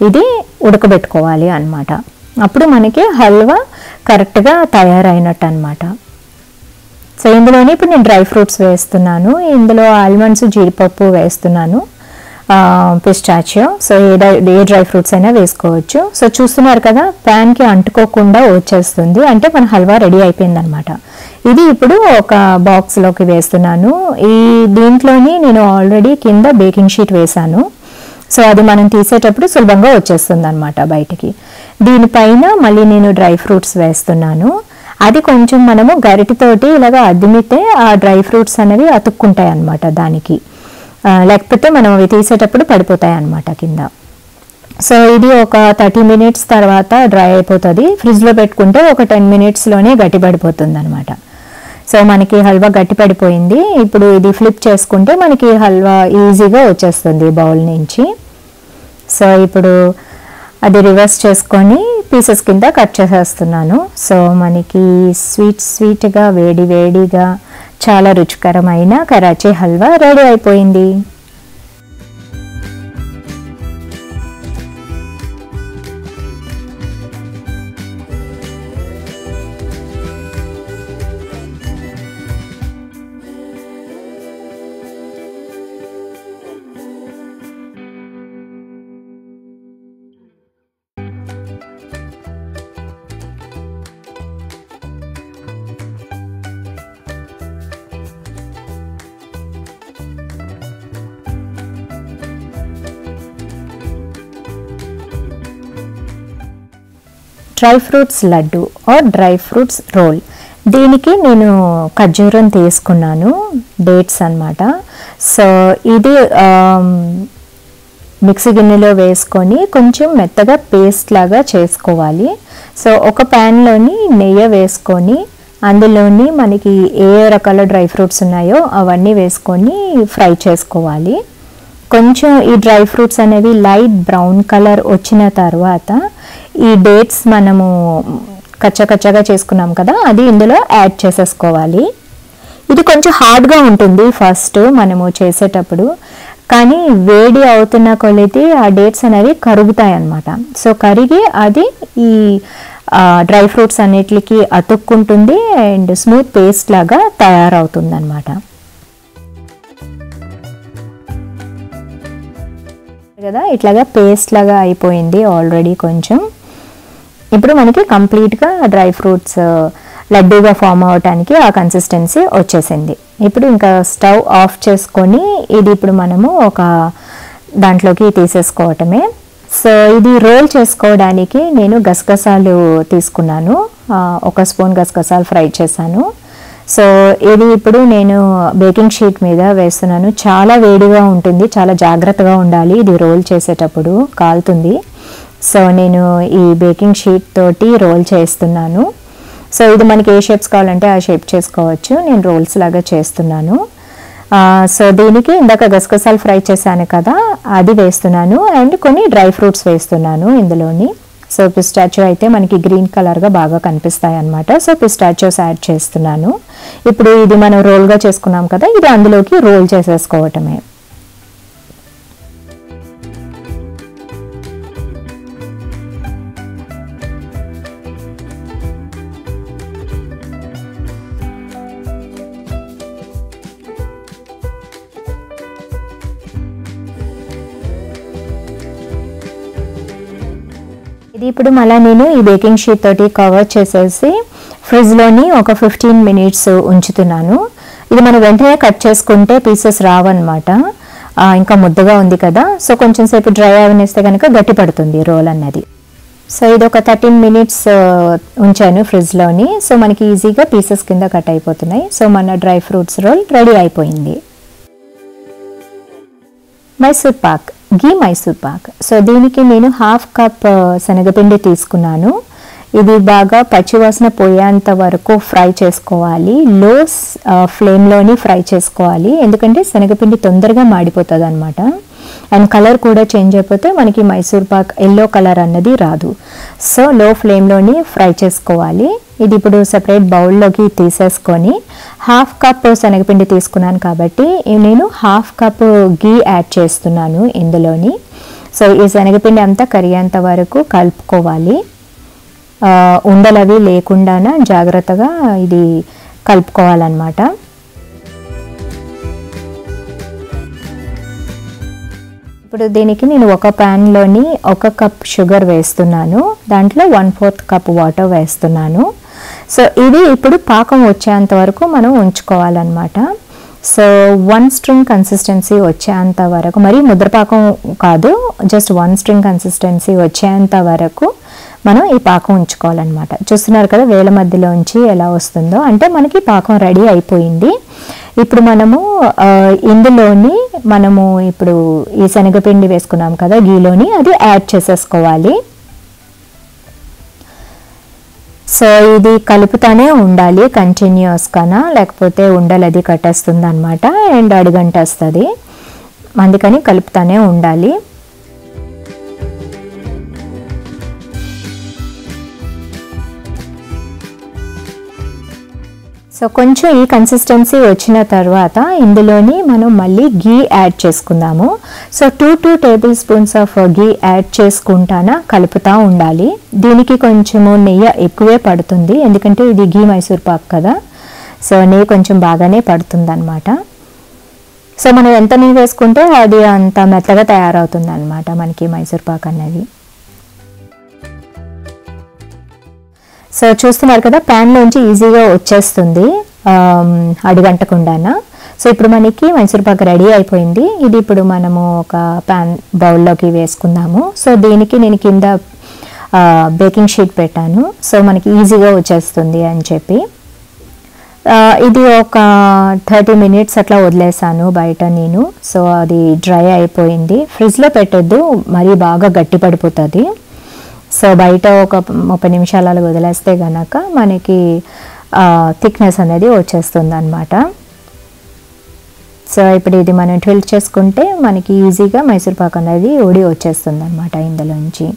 ఇది ఉడకబెట్టుకోవాలి అన్నమాట, అప్పుడు మనకి హల్వా కరెక్ట్గా తయారైనట్టు అనమాట। సో ఇందులోనే ఇప్పుడు నేను డ్రై ఫ్రూట్స్ వేస్తున్నాను, ఇందులో ఆల్మండ్స్ జీడిపప్పు వేస్తున్నాను, పిస్టాచియో, సో ఏ డ్రై ఫ్రూట్స్ అయినా వేసుకోవచ్చు। సో చూస్తున్నారు కదా ప్యాన్కి అంటుకోకుండా వచ్చేస్తుంది, అంటే మన హల్వా రెడీ అయిపోయింది అనమాట। ఇది ఇప్పుడు ఒక బాక్స్లోకి వేస్తున్నాను, ఈ దీంట్లోని నేను ఆల్రెడీ కింద బేకింగ్ షీట్ వేశాను। సో అది మనం తీసేటప్పుడు సులభంగా వచ్చేస్తుంది అన్నమాట బయటికి. దీనిపైన మళ్ళీ నేను డ్రై ఫ్రూట్స్ వేస్తున్నాను. అది కొంచెం మనము గరిటితోటి ఇలాగ అదిమితే ఆ డ్రై ఫ్రూట్స్ అనేవి అతుక్కుంటాయి అన్నమాట దానికి, లేకపోతే మనం అవి తీసేటప్పుడు పడిపోతాయి అన్నమాట కింద. సో ఇది ఒక 30 నిమిషాల తర్వాత డ్రై అయిపోతుంది. ఫ్రిడ్జ్లో పెట్టుకుంటే ఒక 10 నిమిషాల్లోనే గట్టి పడిపోతుంది అనమాట. సో మనకి హల్వా గట్టి పడిపోయింది. ఇప్పుడు ఇది ఫ్లిప్ చేసుకుంటే మనకి హల్వా ఈజీగా వచ్చేస్తుంది బౌల్ నుంచి. సో ఇప్పుడు అది రివర్స్ చేసుకొని పీసెస్ కింద కట్ చేసేస్తున్నాను. సో మనకి స్వీట్గా వేడి వేడిగా చాలా రుచికరమైన కరాచీ హల్వా రెడీ అయిపోయింది. Dry fruits laddu or dry fruits roll. దీనికి నేను ఖర్జూరం తీసుకున్నాను, డేట్స్ అన్నమాట. సో ఇది మిక్సీ గిన్నెలో వేసుకొని కొంచెం మెత్తగా పేస్ట్ లాగా చేసుకోవాలి. సో ఒక ప్యాన్లోని నెయ్యి వేసుకొని అందులోని మనకి ఏ రకాల డ్రై ఫ్రూట్స్ ఉన్నాయో అవన్నీ వేసుకొని ఫ్రై చేసుకోవాలి. కొంచెం ఈ డ్రై ఫ్రూట్స్ అనేవి లైట్ బ్రౌన్ కలర్ వచ్చిన తర్వాత ఈ డేట్స్ మనము కచ్చకచ్చగా చేసుకున్నాం కదా, అది ఇందులో యాడ్ చేసేసుకోవాలి. ఇది కొంచెం హార్డ్గా ఉంటుంది ఫస్ట్ మనము చేసేటప్పుడు, కానీ వేడి అవుతున్న కొలిది ఆ డేట్స్ అనేవి కరుగుతాయి అన్నమాట. సో కరిగి అది ఈ డ్రై ఫ్రూట్స్ అన్నిటికీ అతుక్కుంటుంది అండ్ స్మూత్ పేస్ట్ లాగా తయారవుతుంది అన్నమాట కదా. ఇట్లాగా పేస్ట్ లాగా అయిపోయింది ఆల్రెడీ కొంచెం. ఇప్పుడు మనకి కంప్లీట్గా డ్రై ఫ్రూట్స్ లడ్డూగా ఫామ్ అవడానికి ఆ కన్సిస్టెన్సీ వచ్చేసింది. ఇప్పుడు ఇంకా స్టవ్ ఆఫ్ చేసుకొని ఇది ఇప్పుడు మనము ఒక దాంట్లోకి తీసేసుకోవటమే. సో ఇది రోల్ చేసుకోవడానికి నేను గసగసాలు తీసుకున్నాను, 1 స్పూన్ గసగసాలు ఫ్రై చేశాను. సో ఇది ఇప్పుడు నేను బేకింగ్ షీట్ మీద వేస్తున్నాను. చాలా వేడిగా ఉంటుంది, చాలా జాగ్రత్తగా ఉండాలి ఇది రోల్ చేసేటప్పుడు, కాలుతుంది. సో నేను ఈ బేకింగ్ షీట్ తోటి రోల్ చేస్తున్నాను. సో ఇది మనకి ఏ షేప్స్ కావాలంటే ఆ షేప్ చేసుకోవచ్చు. నేను రోల్స్ లాగా చేస్తున్నాను. సో దీనికి ఇందాక గసగసాలు ఫ్రై చేశాను కదా అది వేస్తున్నాను అండ్ కొన్ని డ్రై ఫ్రూట్స్ వేస్తున్నాను ఇందులోని. సో పిస్టాచియో అయితే మనకి గ్రీన్ కలర్గా బాగా కనిపిస్తాయి అన్నమాట. సో పిస్టాచియోస్ యాడ్ చేస్తున్నాను. ఇప్పుడు ఇది మనం రోల్గా చేసుకున్నాం కదా, ఇది అందులోకి రోల్ చేసేసుకోవటమే. ఇప్పుడు మళ్ళీ నేను ఈ బేకింగ్ షీట్ తోటి కవర్ చేసేసి ఫ్రిడ్జ్లోని ఒక 15 నిమిషాలు ఉంచుతున్నాను. ఇది మనం వెంటనే కట్ చేసుకుంటే పీసెస్ రావన్నమాట, ఇంకా ముద్దగా ఉంది కదా. సో కొంచెం సేపు డ్రై అవనిస్తే కనుక గట్టి పడుతుంది రోల్ అన్నది. సో ఇది ఒక 13 నిమిషాలు ఉంచాను ఫ్రిడ్జ్లోని. సో మనకి ఈజీగా పీసెస్ కింద కట్ అయిపోతున్నాయి. సో మన డ్రై ఫ్రూట్స్ రోల్ రెడీ అయిపోయింది. మైసూర్ పాక్, గీ మైసూర్ పాక్. సో దీనికి నేను 1/2 కప్ శనగపిండి తీసుకున్నాను. ఇది బాగా పచ్చివాసన పోయేంత వరకు ఫ్రై చేసుకోవాలి, లో ఫ్లేమ్లోని ఫ్రై చేసుకోవాలి. ఎందుకంటే శనగపిండి తొందరగా మాడిపోతుంది అనమాట అండ్ కలర్ కూడా చేంజ్ అయిపోతే మనకి మైసూర్ పాక్ ఎల్లో కలర్ అన్నది రాదు. సో లో ఫ్లేమ్లోని ఫ్రై చేసుకోవాలి. ఇది ఇప్పుడు సెపరేట్ బౌల్లోకి తీసేసుకొని 1/2 కప్ శనగపిండి తీసుకున్నాను కాబట్టి నేను 1/2 కప్ గీ యాడ్ చేస్తున్నాను ఇందులోని. సో ఈ శనగపిండి అంతా కరిగేంత వరకు కలుపుకోవాలి, ఉండలవి లేకుండా జాగ్రత్తగా ఇది కలుపుకోవాలన్నమాట. ఇప్పుడు దీనికి నేను ఒక ప్యాన్లోని 1 కప్ షుగర్ వేస్తున్నాను, దాంట్లో 1/4 కప్ వాటర్ వేస్తున్నాను. సో ఇది ఇప్పుడు పాకం వచ్చేంత వరకు మనం ఉంచుకోవాలన్నమాట. సో 1 స్ట్రింగ్ కన్సిస్టెన్సీ వచ్చేంత వరకు, మరి ముద్రపాకం కాదు, జస్ట్ 1 స్ట్రింగ్ కన్సిస్టెన్సీ వచ్చేంత వరకు మనం ఈ పాకం ఉంచుకోవాలన్నమాట. చూస్తున్నారు కదా వేల మధ్యలో ఉంచి ఎలా వస్తుందో, అంటే మనకి పాకం రెడీ అయిపోయింది. ఇప్పుడు మనము ఇందులోని మనము ఇప్పుడు ఈ శనగపిండి వేసుకున్నాం కదా గీలోని, అది యాడ్ చేసేసుకోవాలి. సో ఇది కలుపుతూనే ఉండాలి కంటిన్యూస్గానా, లేకపోతే ఉండలు అది కట్టేస్తుంది అనమాట అండ్ అడుగంటేస్తుంది, అందుకని కలుపుతూనే ఉండాలి. సో కొంచెం ఈ కన్సిస్టెన్సీ వచ్చిన తర్వాత ఇందులోని మనం మళ్ళీ గీ యాడ్ చేసుకుందాము. So 2 tablespoons of ghee add చేసుకుంటానా కలుపుతూ ఉండాలి. దీనికి కొంచెము నెయ్యి ఎక్కువే పడుతుంది, ఎందుకంటే ఇది గీ మైసూర్ పాక్ కదా, సో నెయ్యి కొంచెం బాగానే పడుతుంది అనమాట. సో మనం ఎంత నెయ్యి వేసుకుంటే అది అంత మెత్తగా తయారవుతుంది అనమాట మనకి మైసూర్ పాక్ అనేది. సో చూస్తున్నారు కదా ప్యాన్లోంచి ఈజీగా వచ్చేస్తుంది అడుగంటకుండానా. సో ఇప్పుడు మనకి మైసూర్ పాక్ రెడీ అయిపోయింది. ఇది ఇప్పుడు మనము ఒక ప్యాన్ బౌల్లోకి వేసుకుందాము. సో దీనికి నేను కింద బేకింగ్ షీట్ పెట్టాను, సో మనకి ఈజీగా వచ్చేస్తుంది అని చెప్పి. ఇది ఒక 30 minutes అట్లా వదిలేసాను బయట నేను. సో అది డ్రై అయిపోయింది. ఫ్రిడ్జ్లో పెట్టద్దు, మరీ బాగా గట్టి పడిపోతుంది. సో బయట ఒక 30 నిమిషాలు అలా వదిలేస్తే కనుక మనకి థిక్నెస్ అనేది వచ్చేస్తుంది అనమాట. సో ఇప్పుడు ఇది మనం ట్విల్ట్ చేసుకుంటే మనకి ఈజీగా మైసూర్ పాక్ అనేది ఊడి వచ్చేస్తుంది అనమాట ఇందులోంచి.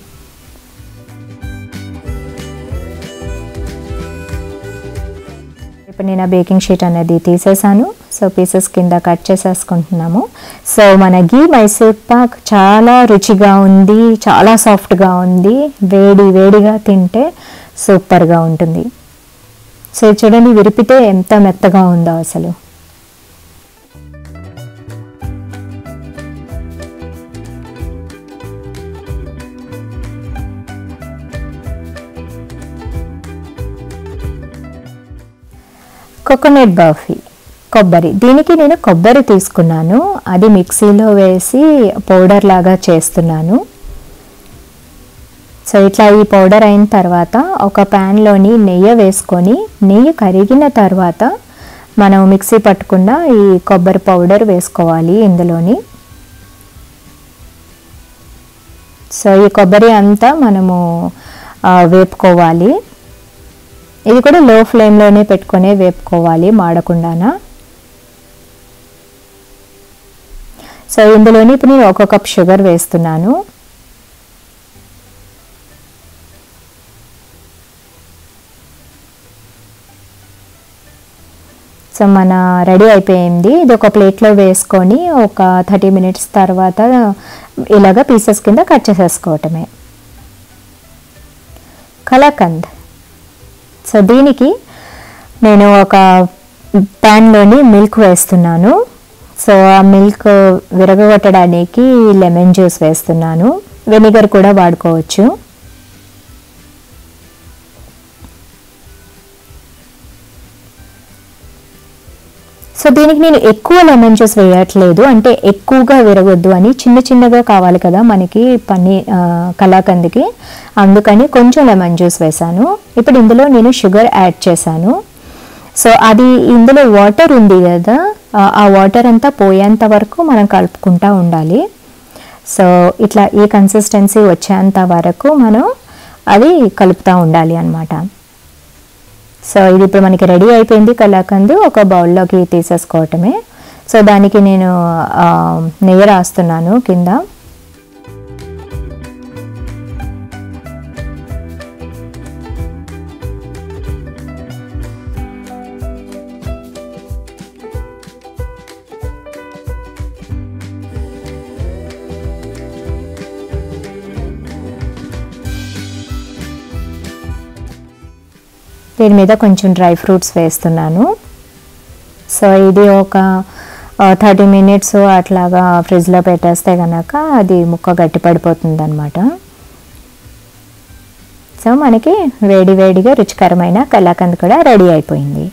ఇప్పుడు నేను ఆ బేకింగ్ షీట్ అనేది తీసేసాను. సో పీసెస్ కింద కట్ చేసేసుకుంటున్నాము. సో మన గీ మైసూర్ పాక్ చాలా రుచిగా ఉంది, చాలా సాఫ్ట్గా ఉంది, వేడి వేడిగా తింటే సూపర్గా ఉంటుంది. సో చూడండి విరిపితే ఎంత మెత్తగా ఉందో అసలు. కోకోనట్ బర్ఫీ, కొబ్బరి, దీనికి నేను కొబ్బరి తీసుకున్నాను, అది మిక్సీలో వేసి పౌడర్ లాగా చేస్తున్నాను. సో ఇట్లా ఈ పౌడర్ అయిన తర్వాత ఒక ప్యాన్లోని నెయ్యి వేసుకొని, నెయ్యి కరిగిన తర్వాత మనం మిక్సీ పట్టుకున్న ఈ కొబ్బరి పౌడర్ వేసుకోవాలి ఇందులోని. సో ఈ కొబ్బరి అంతా మనము వేపుకోవాలి. ఇది కూడా లో ఫ్లేమ్లోనే పెట్టుకొని వేపుకోవాలి మాడకుండానా. సో ఇందులోని ఇప్పుడు నేను 1 కప్ షుగర్ వేస్తున్నాను. సో మన రెడీ అయిపోయింది. ఇది ఒక ప్లేట్లో వేసుకొని ఒక 30 minutes తర్వాత ఇలాగ పీసెస్ కింద కట్ చేసేసుకోవటమే. కలాకండ్, సో దీనికి నేను ఒక ప్యాన్లోని మిల్క్ వేస్తున్నాను. సో ఆ మిల్క్ విరగొట్టడానికి లెమన్ జ్యూస్ వేస్తున్నాను, వెనిగర్ కూడా వాడుకోవచ్చు. సో దీనికి నేను ఎక్కువ లెమన్ జ్యూస్ వేయట్లేదు, అంటే ఎక్కువగా విరగొద్దు అని, చిన్న చిన్నగా కావాలి కదా మనకి కలాకంద్కి, అందుకని కొంచెం లెమన్ జ్యూస్ వేసాను. ఇప్పుడు ఇందులో నేను షుగర్ యాడ్ చేశాను. సో అది ఇందులో వాటర్ ఉంది కదా, ఆ వాటర్ అంతా పోయేంత వరకు మనం కలుపుకుంటూ ఉండాలి. సో ఇట్లా ఈ కన్సిస్టెన్సీ వచ్చేంత వరకు మనం అది కలుపుతూ ఉండాలి అన్నమాట. సో ఇది ఇప్పుడు మనకి రెడీ అయిపోయింది కలాకండ్, ఒక బౌల్లోకి తీసేసుకోవటమే. సో దానికి నేను నెయ్యి రాస్తున్నాను కింద. దీని మీద కొంచెం డ్రై ఫ్రూట్స్ వేస్తున్నాను. సో ఇది ఒక 30 minutes అట్లాగా ఫ్రిడ్జ్లో పెట్టేస్తే కనుక అది ముక్క గట్టి పడిపోతుంది అనమాట. సో మనకి వేడి వేడిగా రుచికరమైన కలాకండ్ కూడా రెడీ అయిపోయింది.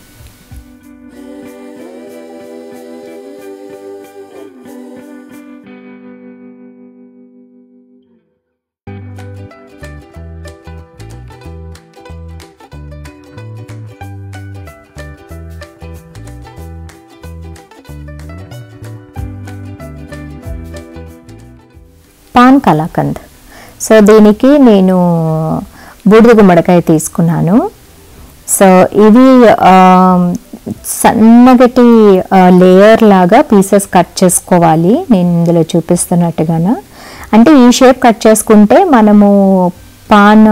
పాన్ కలాకండ్. సో దీనికి నేను బూడిద గుమ్మడికాయ తీసుకున్నాను. సో ఇది సన్నగటి లేయర్ లాగా పీసెస్ కట్ చేసుకోవాలి. నేను ఇందులో చూపిస్తున్నట్టుగానా, అంటే ఈ షేప్ కట్ చేసుకుంటే మనము పాన్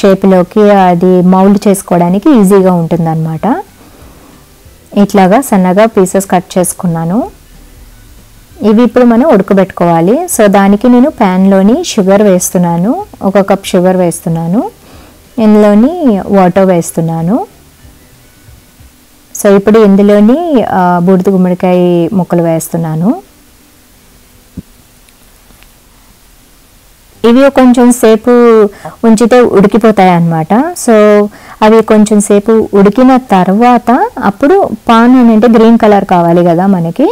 షేప్లోకి అది మౌల్డ్ చేసుకోవడానికి ఈజీగా ఉంటుందన్నమాట. ఇట్లాగా సన్నగా పీసెస్ కట్ చేసుకున్నాను. ఇవి ఇప్పుడు మనం ఉడకబెట్టుకోవాలి. సో దానికి నేను ప్యాన్లోని షుగర్ వేస్తున్నాను, 1 కప్ షుగర్ వేస్తున్నాను, ఇందులోని వాటర్ వేస్తున్నాను. సో ఇప్పుడు ఇందులోని బూడిద గుమ్మడికాయ ముక్కలు వేస్తున్నాను. ఇవి కొంచెం సేపు ఉంచితే ఉడికిపోతాయి అన్నమాట. సో అవి కొంచెం సేపు ఉడికిన తర్వాత అప్పుడు పాన్ అంటే గ్రీన్ కలర్ కావాలి కదా మనకి,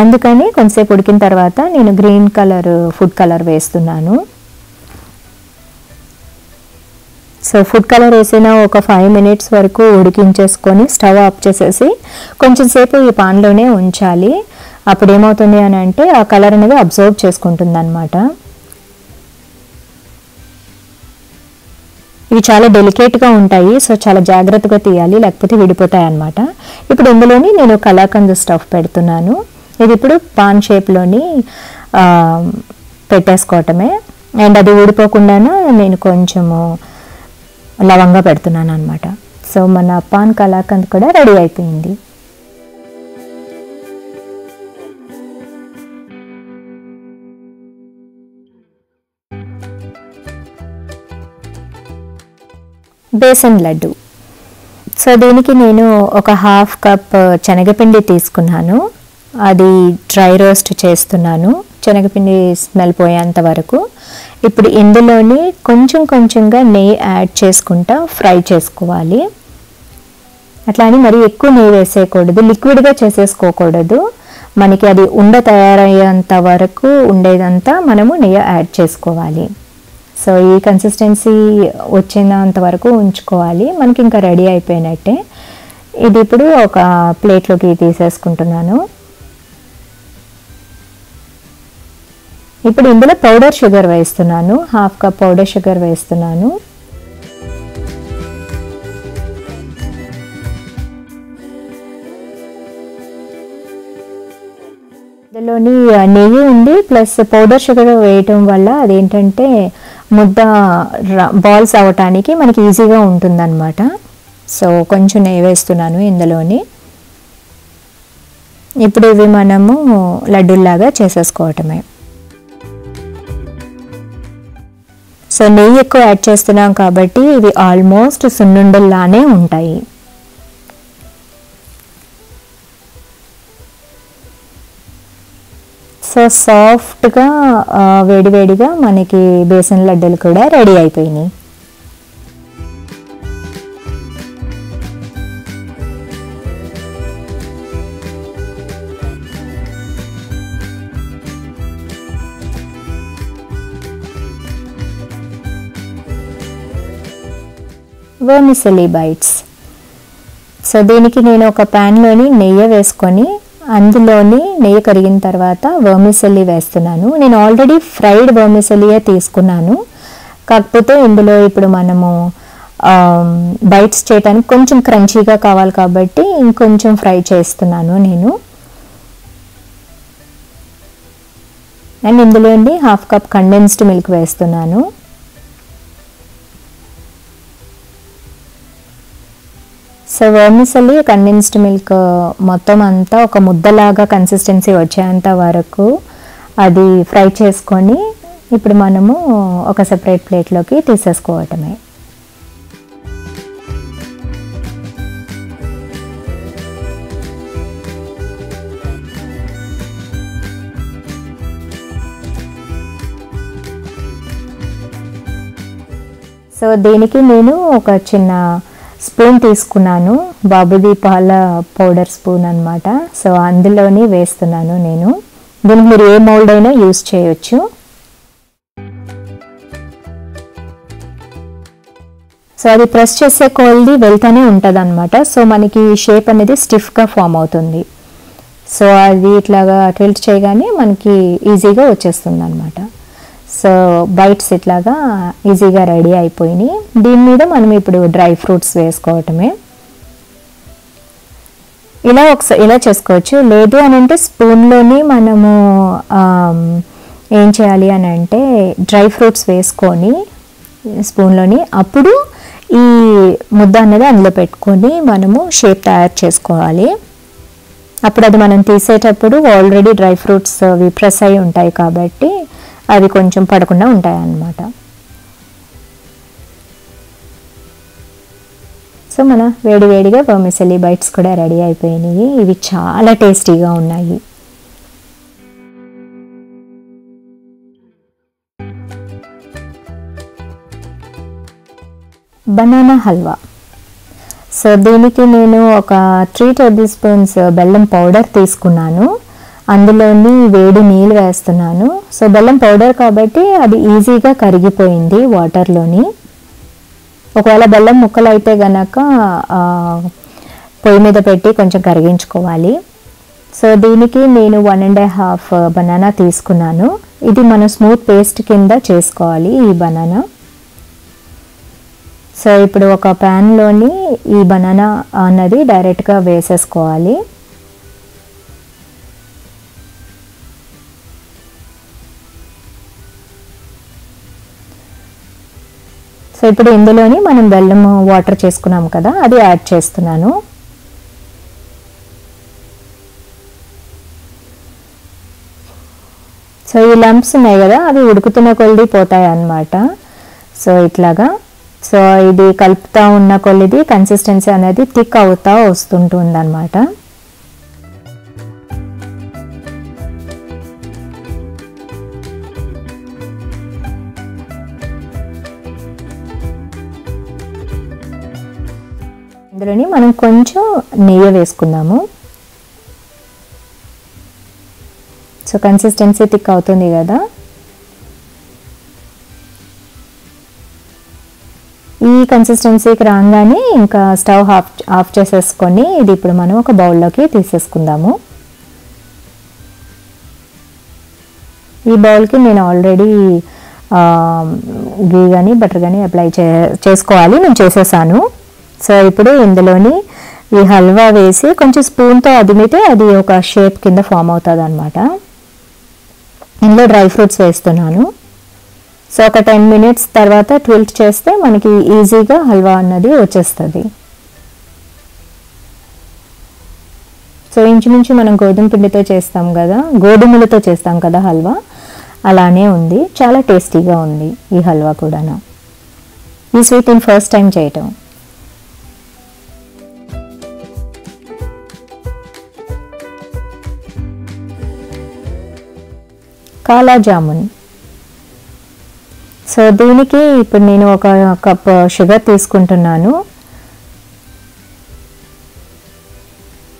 అందుకని కొంచెంసేపు ఉడికిన తర్వాత నేను గ్రీన్ కలర్ ఫుడ్ కలర్ వేస్తున్నాను. సో ఫుడ్ కలర్ వేసిన ఒక 5 minutes వరకు ఉడికించేసుకొని స్టవ్ ఆఫ్ చేసేసి కొంచెంసేపు ఈ పాన్లోనే ఉంచాలి. అప్పుడు ఏమవుతుంది అని అంటే ఆ కలర్ అనేది అబ్జర్వ్ చేసుకుంటుంది అన్నమాట. ఇవి చాలా డెలికేట్గా ఉంటాయి, సో చాలా జాగ్రత్తగా తీయాలి, లేకపోతే విడిపోతాయి అన్నమాట. ఇప్పుడు ఇందులోని నేను కలాకండ్ స్టఫ్ పెడుతున్నాను. ఇది ఇప్పుడు పాన్ షేప్లోని పెట్టేసుకోవటమే. అండ్ అది ఊడిపోకుండా నేను కొంచెము లవంగా పెడుతున్నాను అన్నమాట. సో మన పాన్ కలాకండ్ కూడా రెడీ అయిపోయింది. బేసన్ లడ్డు. సో దీనికి నేను 1/2 కప్ శనగపిండి తీసుకున్నాను. అది డ్రై రోస్ట్ చేస్తున్నాను శనగపిండి స్మెల్ పోయేంత వరకు. ఇప్పుడు ఇందులోని కొంచెం కొంచెంగా నెయ్యి యాడ్ చేసుకుంటా ఫ్రై చేసుకోవాలి. అట్లా అని మరి ఎక్కువ నెయ్యి వేసేయకూడదు, లిక్విడ్గా చేసేసుకోకూడదు. మనకి అది ఉండ తయారయ్యేంత వరకు ఉండేదంతా మనము నెయ్యి యాడ్ చేసుకోవాలి. సో ఈ కన్సిస్టెన్సీ వచ్చేంత వరకు ఉంచుకోవాలి, మనకి ఇంకా రెడీ అయిపోయినట్టే. ఇది ఇప్పుడు ఒక ప్లేట్లోకి తీసేసుకుంటున్నాను. ఇప్పుడు ఇందులో పౌడర్ షుగర్ వేస్తున్నాను, 1/2 కప్ పౌడర్ షుగర్ వేస్తున్నాను. ఇందులోని నెయ్యి ఉంది ప్లస్ పౌడర్ షుగర్ వేయటం వల్ల అదేంటంటే ముద్ద బాల్స్ అవ్వటానికి మనకి ఈజీగా ఉంటుందన్నమాట. సో కొంచెం నెయ్యి వేస్తున్నాను ఇందులోని. ఇప్పుడు ఇవి మనము లడ్డూల్లాగా చేసేసుకోవటమే. సో నెయ్యి ఎక్కువ యాడ్ చేస్తున్నాం కాబట్టి ఇవి ఆల్మోస్ట్ సున్నుండల్లానే ఉంటాయి. సో సాఫ్ట్గా వేడివేడిగా మనకి బేసన్ లడ్డూలు కూడా రెడీ అయిపోయినాయి. వర్మిసెలీ బైట్స్. సో దీనికి నేను ఒక ప్యాన్లోని నెయ్యి వేసుకొని అందులోని నెయ్యి కరిగిన తర్వాత వర్మిసెలీ వేస్తున్నాను. నేను ఆల్రెడీ ఫ్రైడ్ వర్మిసెలీయే తీసుకున్నాను, కాకపోతే ఇందులో ఇప్పుడు మనము బైట్స్ చేయడానికి కొంచెం క్రంచీగా కావాలి కాబట్టి ఇంకొంచెం ఫ్రై చేస్తున్నాను నేను. అండ్ ఇందులోని 1/2 కప్ కండెన్స్డ్ మిల్క్ వేస్తున్నాను. సో వర్మిసెలీ కండెన్స్డ్ మిల్క్ మొత్తం అంతా ఒక ముద్దలాగా కన్సిస్టెన్సీ వచ్చేంత వరకు అది ఫ్రై చేసుకొని ఇప్పుడు మనము ఒక సెపరేట్ ప్లేట్లోకి తీసేసుకోవటమే. సో దీనికి నేను ఒక చిన్న స్పూన్ తీసుకున్నాను, బాబుది పాల పౌడర్ స్పూన్ అన్నమాట. సో అందులోనే వేస్తున్నాను నేను. దీనికి మీరు ఏ మౌల్డ్ అయినా యూజ్ చేయొచ్చు. సో అది ప్రెస్ చేసే కొలది వెళ్తూనే ఉంటుంది అన్నమాట. సో మనకి షేప్ అనేది స్టిఫ్గా ఫామ్ అవుతుంది. సో అది ఇట్లాగా ట్విల్ట్ చేయగానే మనకి ఈజీగా వచ్చేస్తుంది అన్నమాట. సో బైట్స్ ఇట్లాగా ఈజీగా రెడీ అయిపోయినాయి. దీని మీద మనం ఇప్పుడు డ్రై ఫ్రూట్స్ వేసుకోవటమే. ఇలా ఒకసారి ఇలా చేసుకోవచ్చు. లేదు అని అంటే స్పూన్లోని మనము ఏం చేయాలి అని అంటే డ్రై ఫ్రూట్స్ వేసుకొని స్పూన్లోని అప్పుడు ఈ ముద్ద అనేది అందులో పెట్టుకొని మనము షేప్ తయారు చేసుకోవాలి. అప్పుడు అది మనం తీసేటప్పుడు ఆల్రెడీ డ్రై ఫ్రూట్స్ అవి ప్రెస్ అయి ఉంటాయి కాబట్టి అవి కొంచెం పడకుండా ఉంటాయి అన్నమాట. సో మన వేడివేడిగా బర్మిసెలి బైట్స్ కూడా రెడీ అయిపోయినాయి. ఇవి చాలా టేస్టీగా ఉన్నాయి. బనానా హల్వా. సో దీనికి నేను ఒక 3 tablespoons బెల్లం పౌడర్ తీసుకున్నాను. అందులోని వేడి నీళ్ళు వేస్తున్నాను. సో బెల్లం పౌడర్ కాబట్టి అది ఈజీగా కరిగిపోయింది వాటర్లోని. ఒకవేళ బెల్లం ముక్కలు అయితే గనక పొయ్యి మీద పెట్టి కొంచెం కరిగించుకోవాలి. సో దీనికి నేను 1.5 బనానా తీసుకున్నాను. ఇది మనం స్మూత్ పేస్ట్ కింద చేసుకోవాలి ఈ బనానా. సో ఇప్పుడు ఒక ప్యాన్లోని ఈ బనానా అన్నది డైరెక్ట్గా వేసేసుకోవాలి. సో ఇప్పుడు ఇందులోని మనం బెల్లం వాటర్ చేసుకున్నాం కదా, అది యాడ్ చేస్తున్నాను. సో ఈ లంప్స్ ఉన్నాయి కదా, అవి ఉడుకుతున్న కొలిది పోతాయి అన్నమాట. సో ఇట్లాగా సో ఇది కలుపుతూ ఉన్న కొలిది కన్సిస్టెన్సీ అనేది థిక్ అవుతూ వస్తుంటుంది అన్నమాట. ఇందులోని మనం కొంచెం నెయ్యి వేసుకుందాము. సో కన్సిస్టెన్సీ థిక్ అవుతుంది కదా. ఈ కన్సిస్టెన్సీకి రాగానే ఇంకా స్టవ్ ఆఫ్ చేసేసుకొని ఇది ఇప్పుడు మనం ఒక బౌల్లోకి తీసేసుకుందాము. ఈ బౌల్కి నేను ఆల్రెడీ గీ కానీ బటర్ కానీ అప్లై చేసుకోవాలి, నేను చేసేసాను. సో ఇప్పుడు ఇందులోని ఈ హల్వా వేసి కొంచెం స్పూన్తో అదిమితే అది ఒక షేప్ కింద ఫామ్ అవుతుంది అనమాట. ఇందులో డ్రై ఫ్రూట్స్ వేస్తున్నాను. సో ఒక 10 minutes తర్వాత ట్విల్ట్ చేస్తే మనకి ఈజీగా హల్వా అన్నది వచ్చేస్తుంది. సో ఇంచుమించు మనం గోధుమ పిండితో చేస్తాం కదా, గోధుమలతో చేస్తాం కదా హల్వా, అలానే ఉంది. చాలా టేస్టీగా ఉంది ఈ హల్వా కూడా. ఈ స్వీట్ నేను ఫస్ట్ టైం చేయటం. కాలా జామున్. సో దీనికి ఇప్పుడు నేను ఒక కప్ షుగర్ తీసుకుంటున్నాను.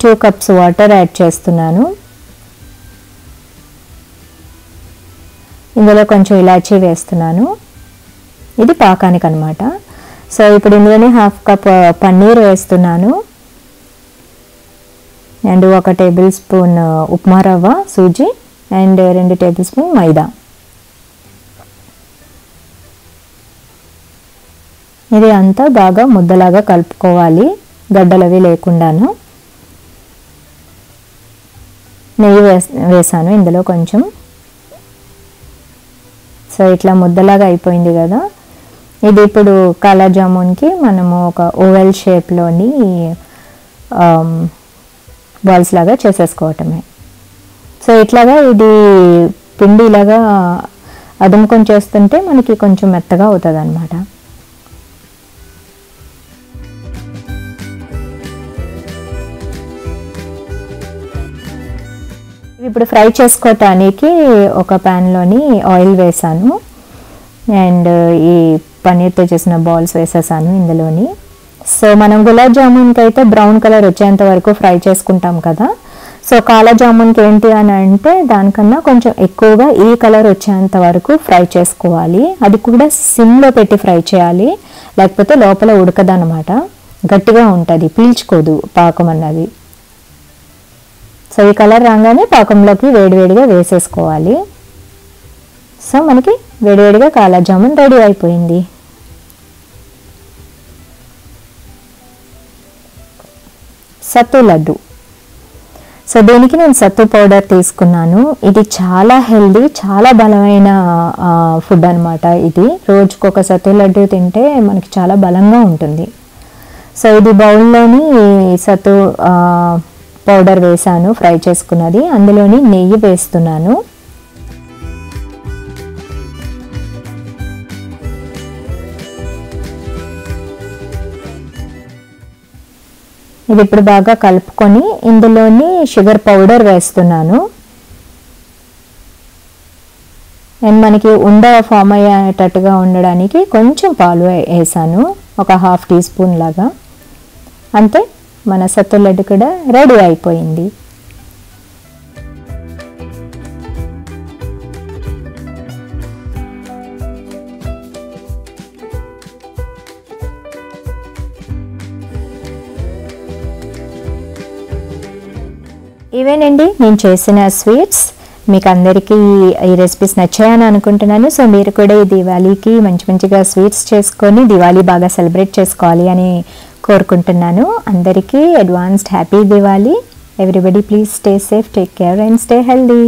2 cups వాటర్ యాడ్ చేస్తున్నాను. ఇందులో కొంచెం ఇలాచీ వేస్తున్నాను, ఇది పాకానికి అన్నమాట. సో ఇప్పుడు ఇందులోనే 1/2 cup పన్నీర్ వేస్తున్నాను అండ్ 1 tablespoon ఉప్మా రవ్వ సూజీ అండ్ 2 tablespoon మైదా. ఇది అంతా బాగా ముద్దలాగా కలుపుకోవాలి, గడ్డలవి లేకుండాను. నెయ్యి వేసాను ఇందులో కొంచెం. సో ఇట్లా ముద్దలాగా అయిపోయింది కదా. ఇది ఇప్పుడు కాలా జామున్కి మనము ఒక ఓవెల్ షేప్లోని బాల్స్ లాగా చేసేసుకోవటమే. సో ఇట్లాగా ఇది పిండి ఇలాగా అదుముకొని చేస్తుంటే మనకి కొంచెం మెత్తగా అవుతుంది అన్నమాట. ఇప్పుడు ఫ్రై చేసుకోవటానికి ఒక ప్యాన్లోని ఆయిల్ వేసాను అండ్ ఈ పన్నీర్తో చేసిన బాల్స్ వేసేసాను ఇందులోని. సో మనం గులాబ్ జామున్కి అయితే బ్రౌన్ కలర్ వచ్చేంత వరకు ఫ్రై చేసుకుంటాం కదా, సో కాలా జామున్కి ఏంటి అని అంటే దానికన్నా కొంచెం ఎక్కువగా ఈ కలర్ వచ్చేంత వరకు ఫ్రై చేసుకోవాలి. అది కూడా సిమ్లో పెట్టి ఫ్రై చేయాలి, లేకపోతే లోపల ఉడకదనమాట, గట్టిగా ఉంటుంది, పీల్చుకోదు పాకం అన్నది. సో ఈ కలర్ రాగానే పాకంలోకి వేడివేడిగా వేసేసుకోవాలి. సో మనకి వేడివేడిగా కాలా జామున్ రెడీ అయిపోయింది। సత్తు లడ్డు, సో దీనికి నేను సత్తు పౌడర్ తీసుకున్నాను। ఇది చాలా హెల్దీ, చాలా బలమైన ఫుడ్ అన్నమాట। ఇది రోజుకొక సత్తు లడ్డు తింటే మనకి చాలా బలంగా ఉంటుంది। సో ఇది బౌల్లోని సత్తు పౌడర్ వేసాను, ఫ్రై చేసుకున్నది। అందులోని నెయ్యి వేస్తున్నాను। ఇది ఇప్పుడు బాగా కలుపుకొని ఇందులోని షుగర్ పౌడర్ వేస్తున్నాను। అండ్ మనకి ఉండ ఫామ్ అయ్యేటట్టుగా ఉండడానికి కొంచెం పాలు వేసాను, ఒక హాఫ్ టీ స్పూన్ లాగా। అంతే, మన సత్తు లడ్డు కూడా రెడీ అయిపోయింది। ఇవేనండి నేను చేసిన స్వీట్స్। మీకు అందరికీ ఈ రెసిపీస్ నచ్చాయని అనుకుంటున్నాను। సో మీరు కూడా ఈ దివాళీకి మంచి మంచిగా స్వీట్స్ చేసుకొని దివాళీ బాగా సెలబ్రేట్ చేసుకోవాలి అని కోరుకుంటున్నాను। అందరికీ advanced happy Diwali. Everybody please stay safe, take care and stay healthy.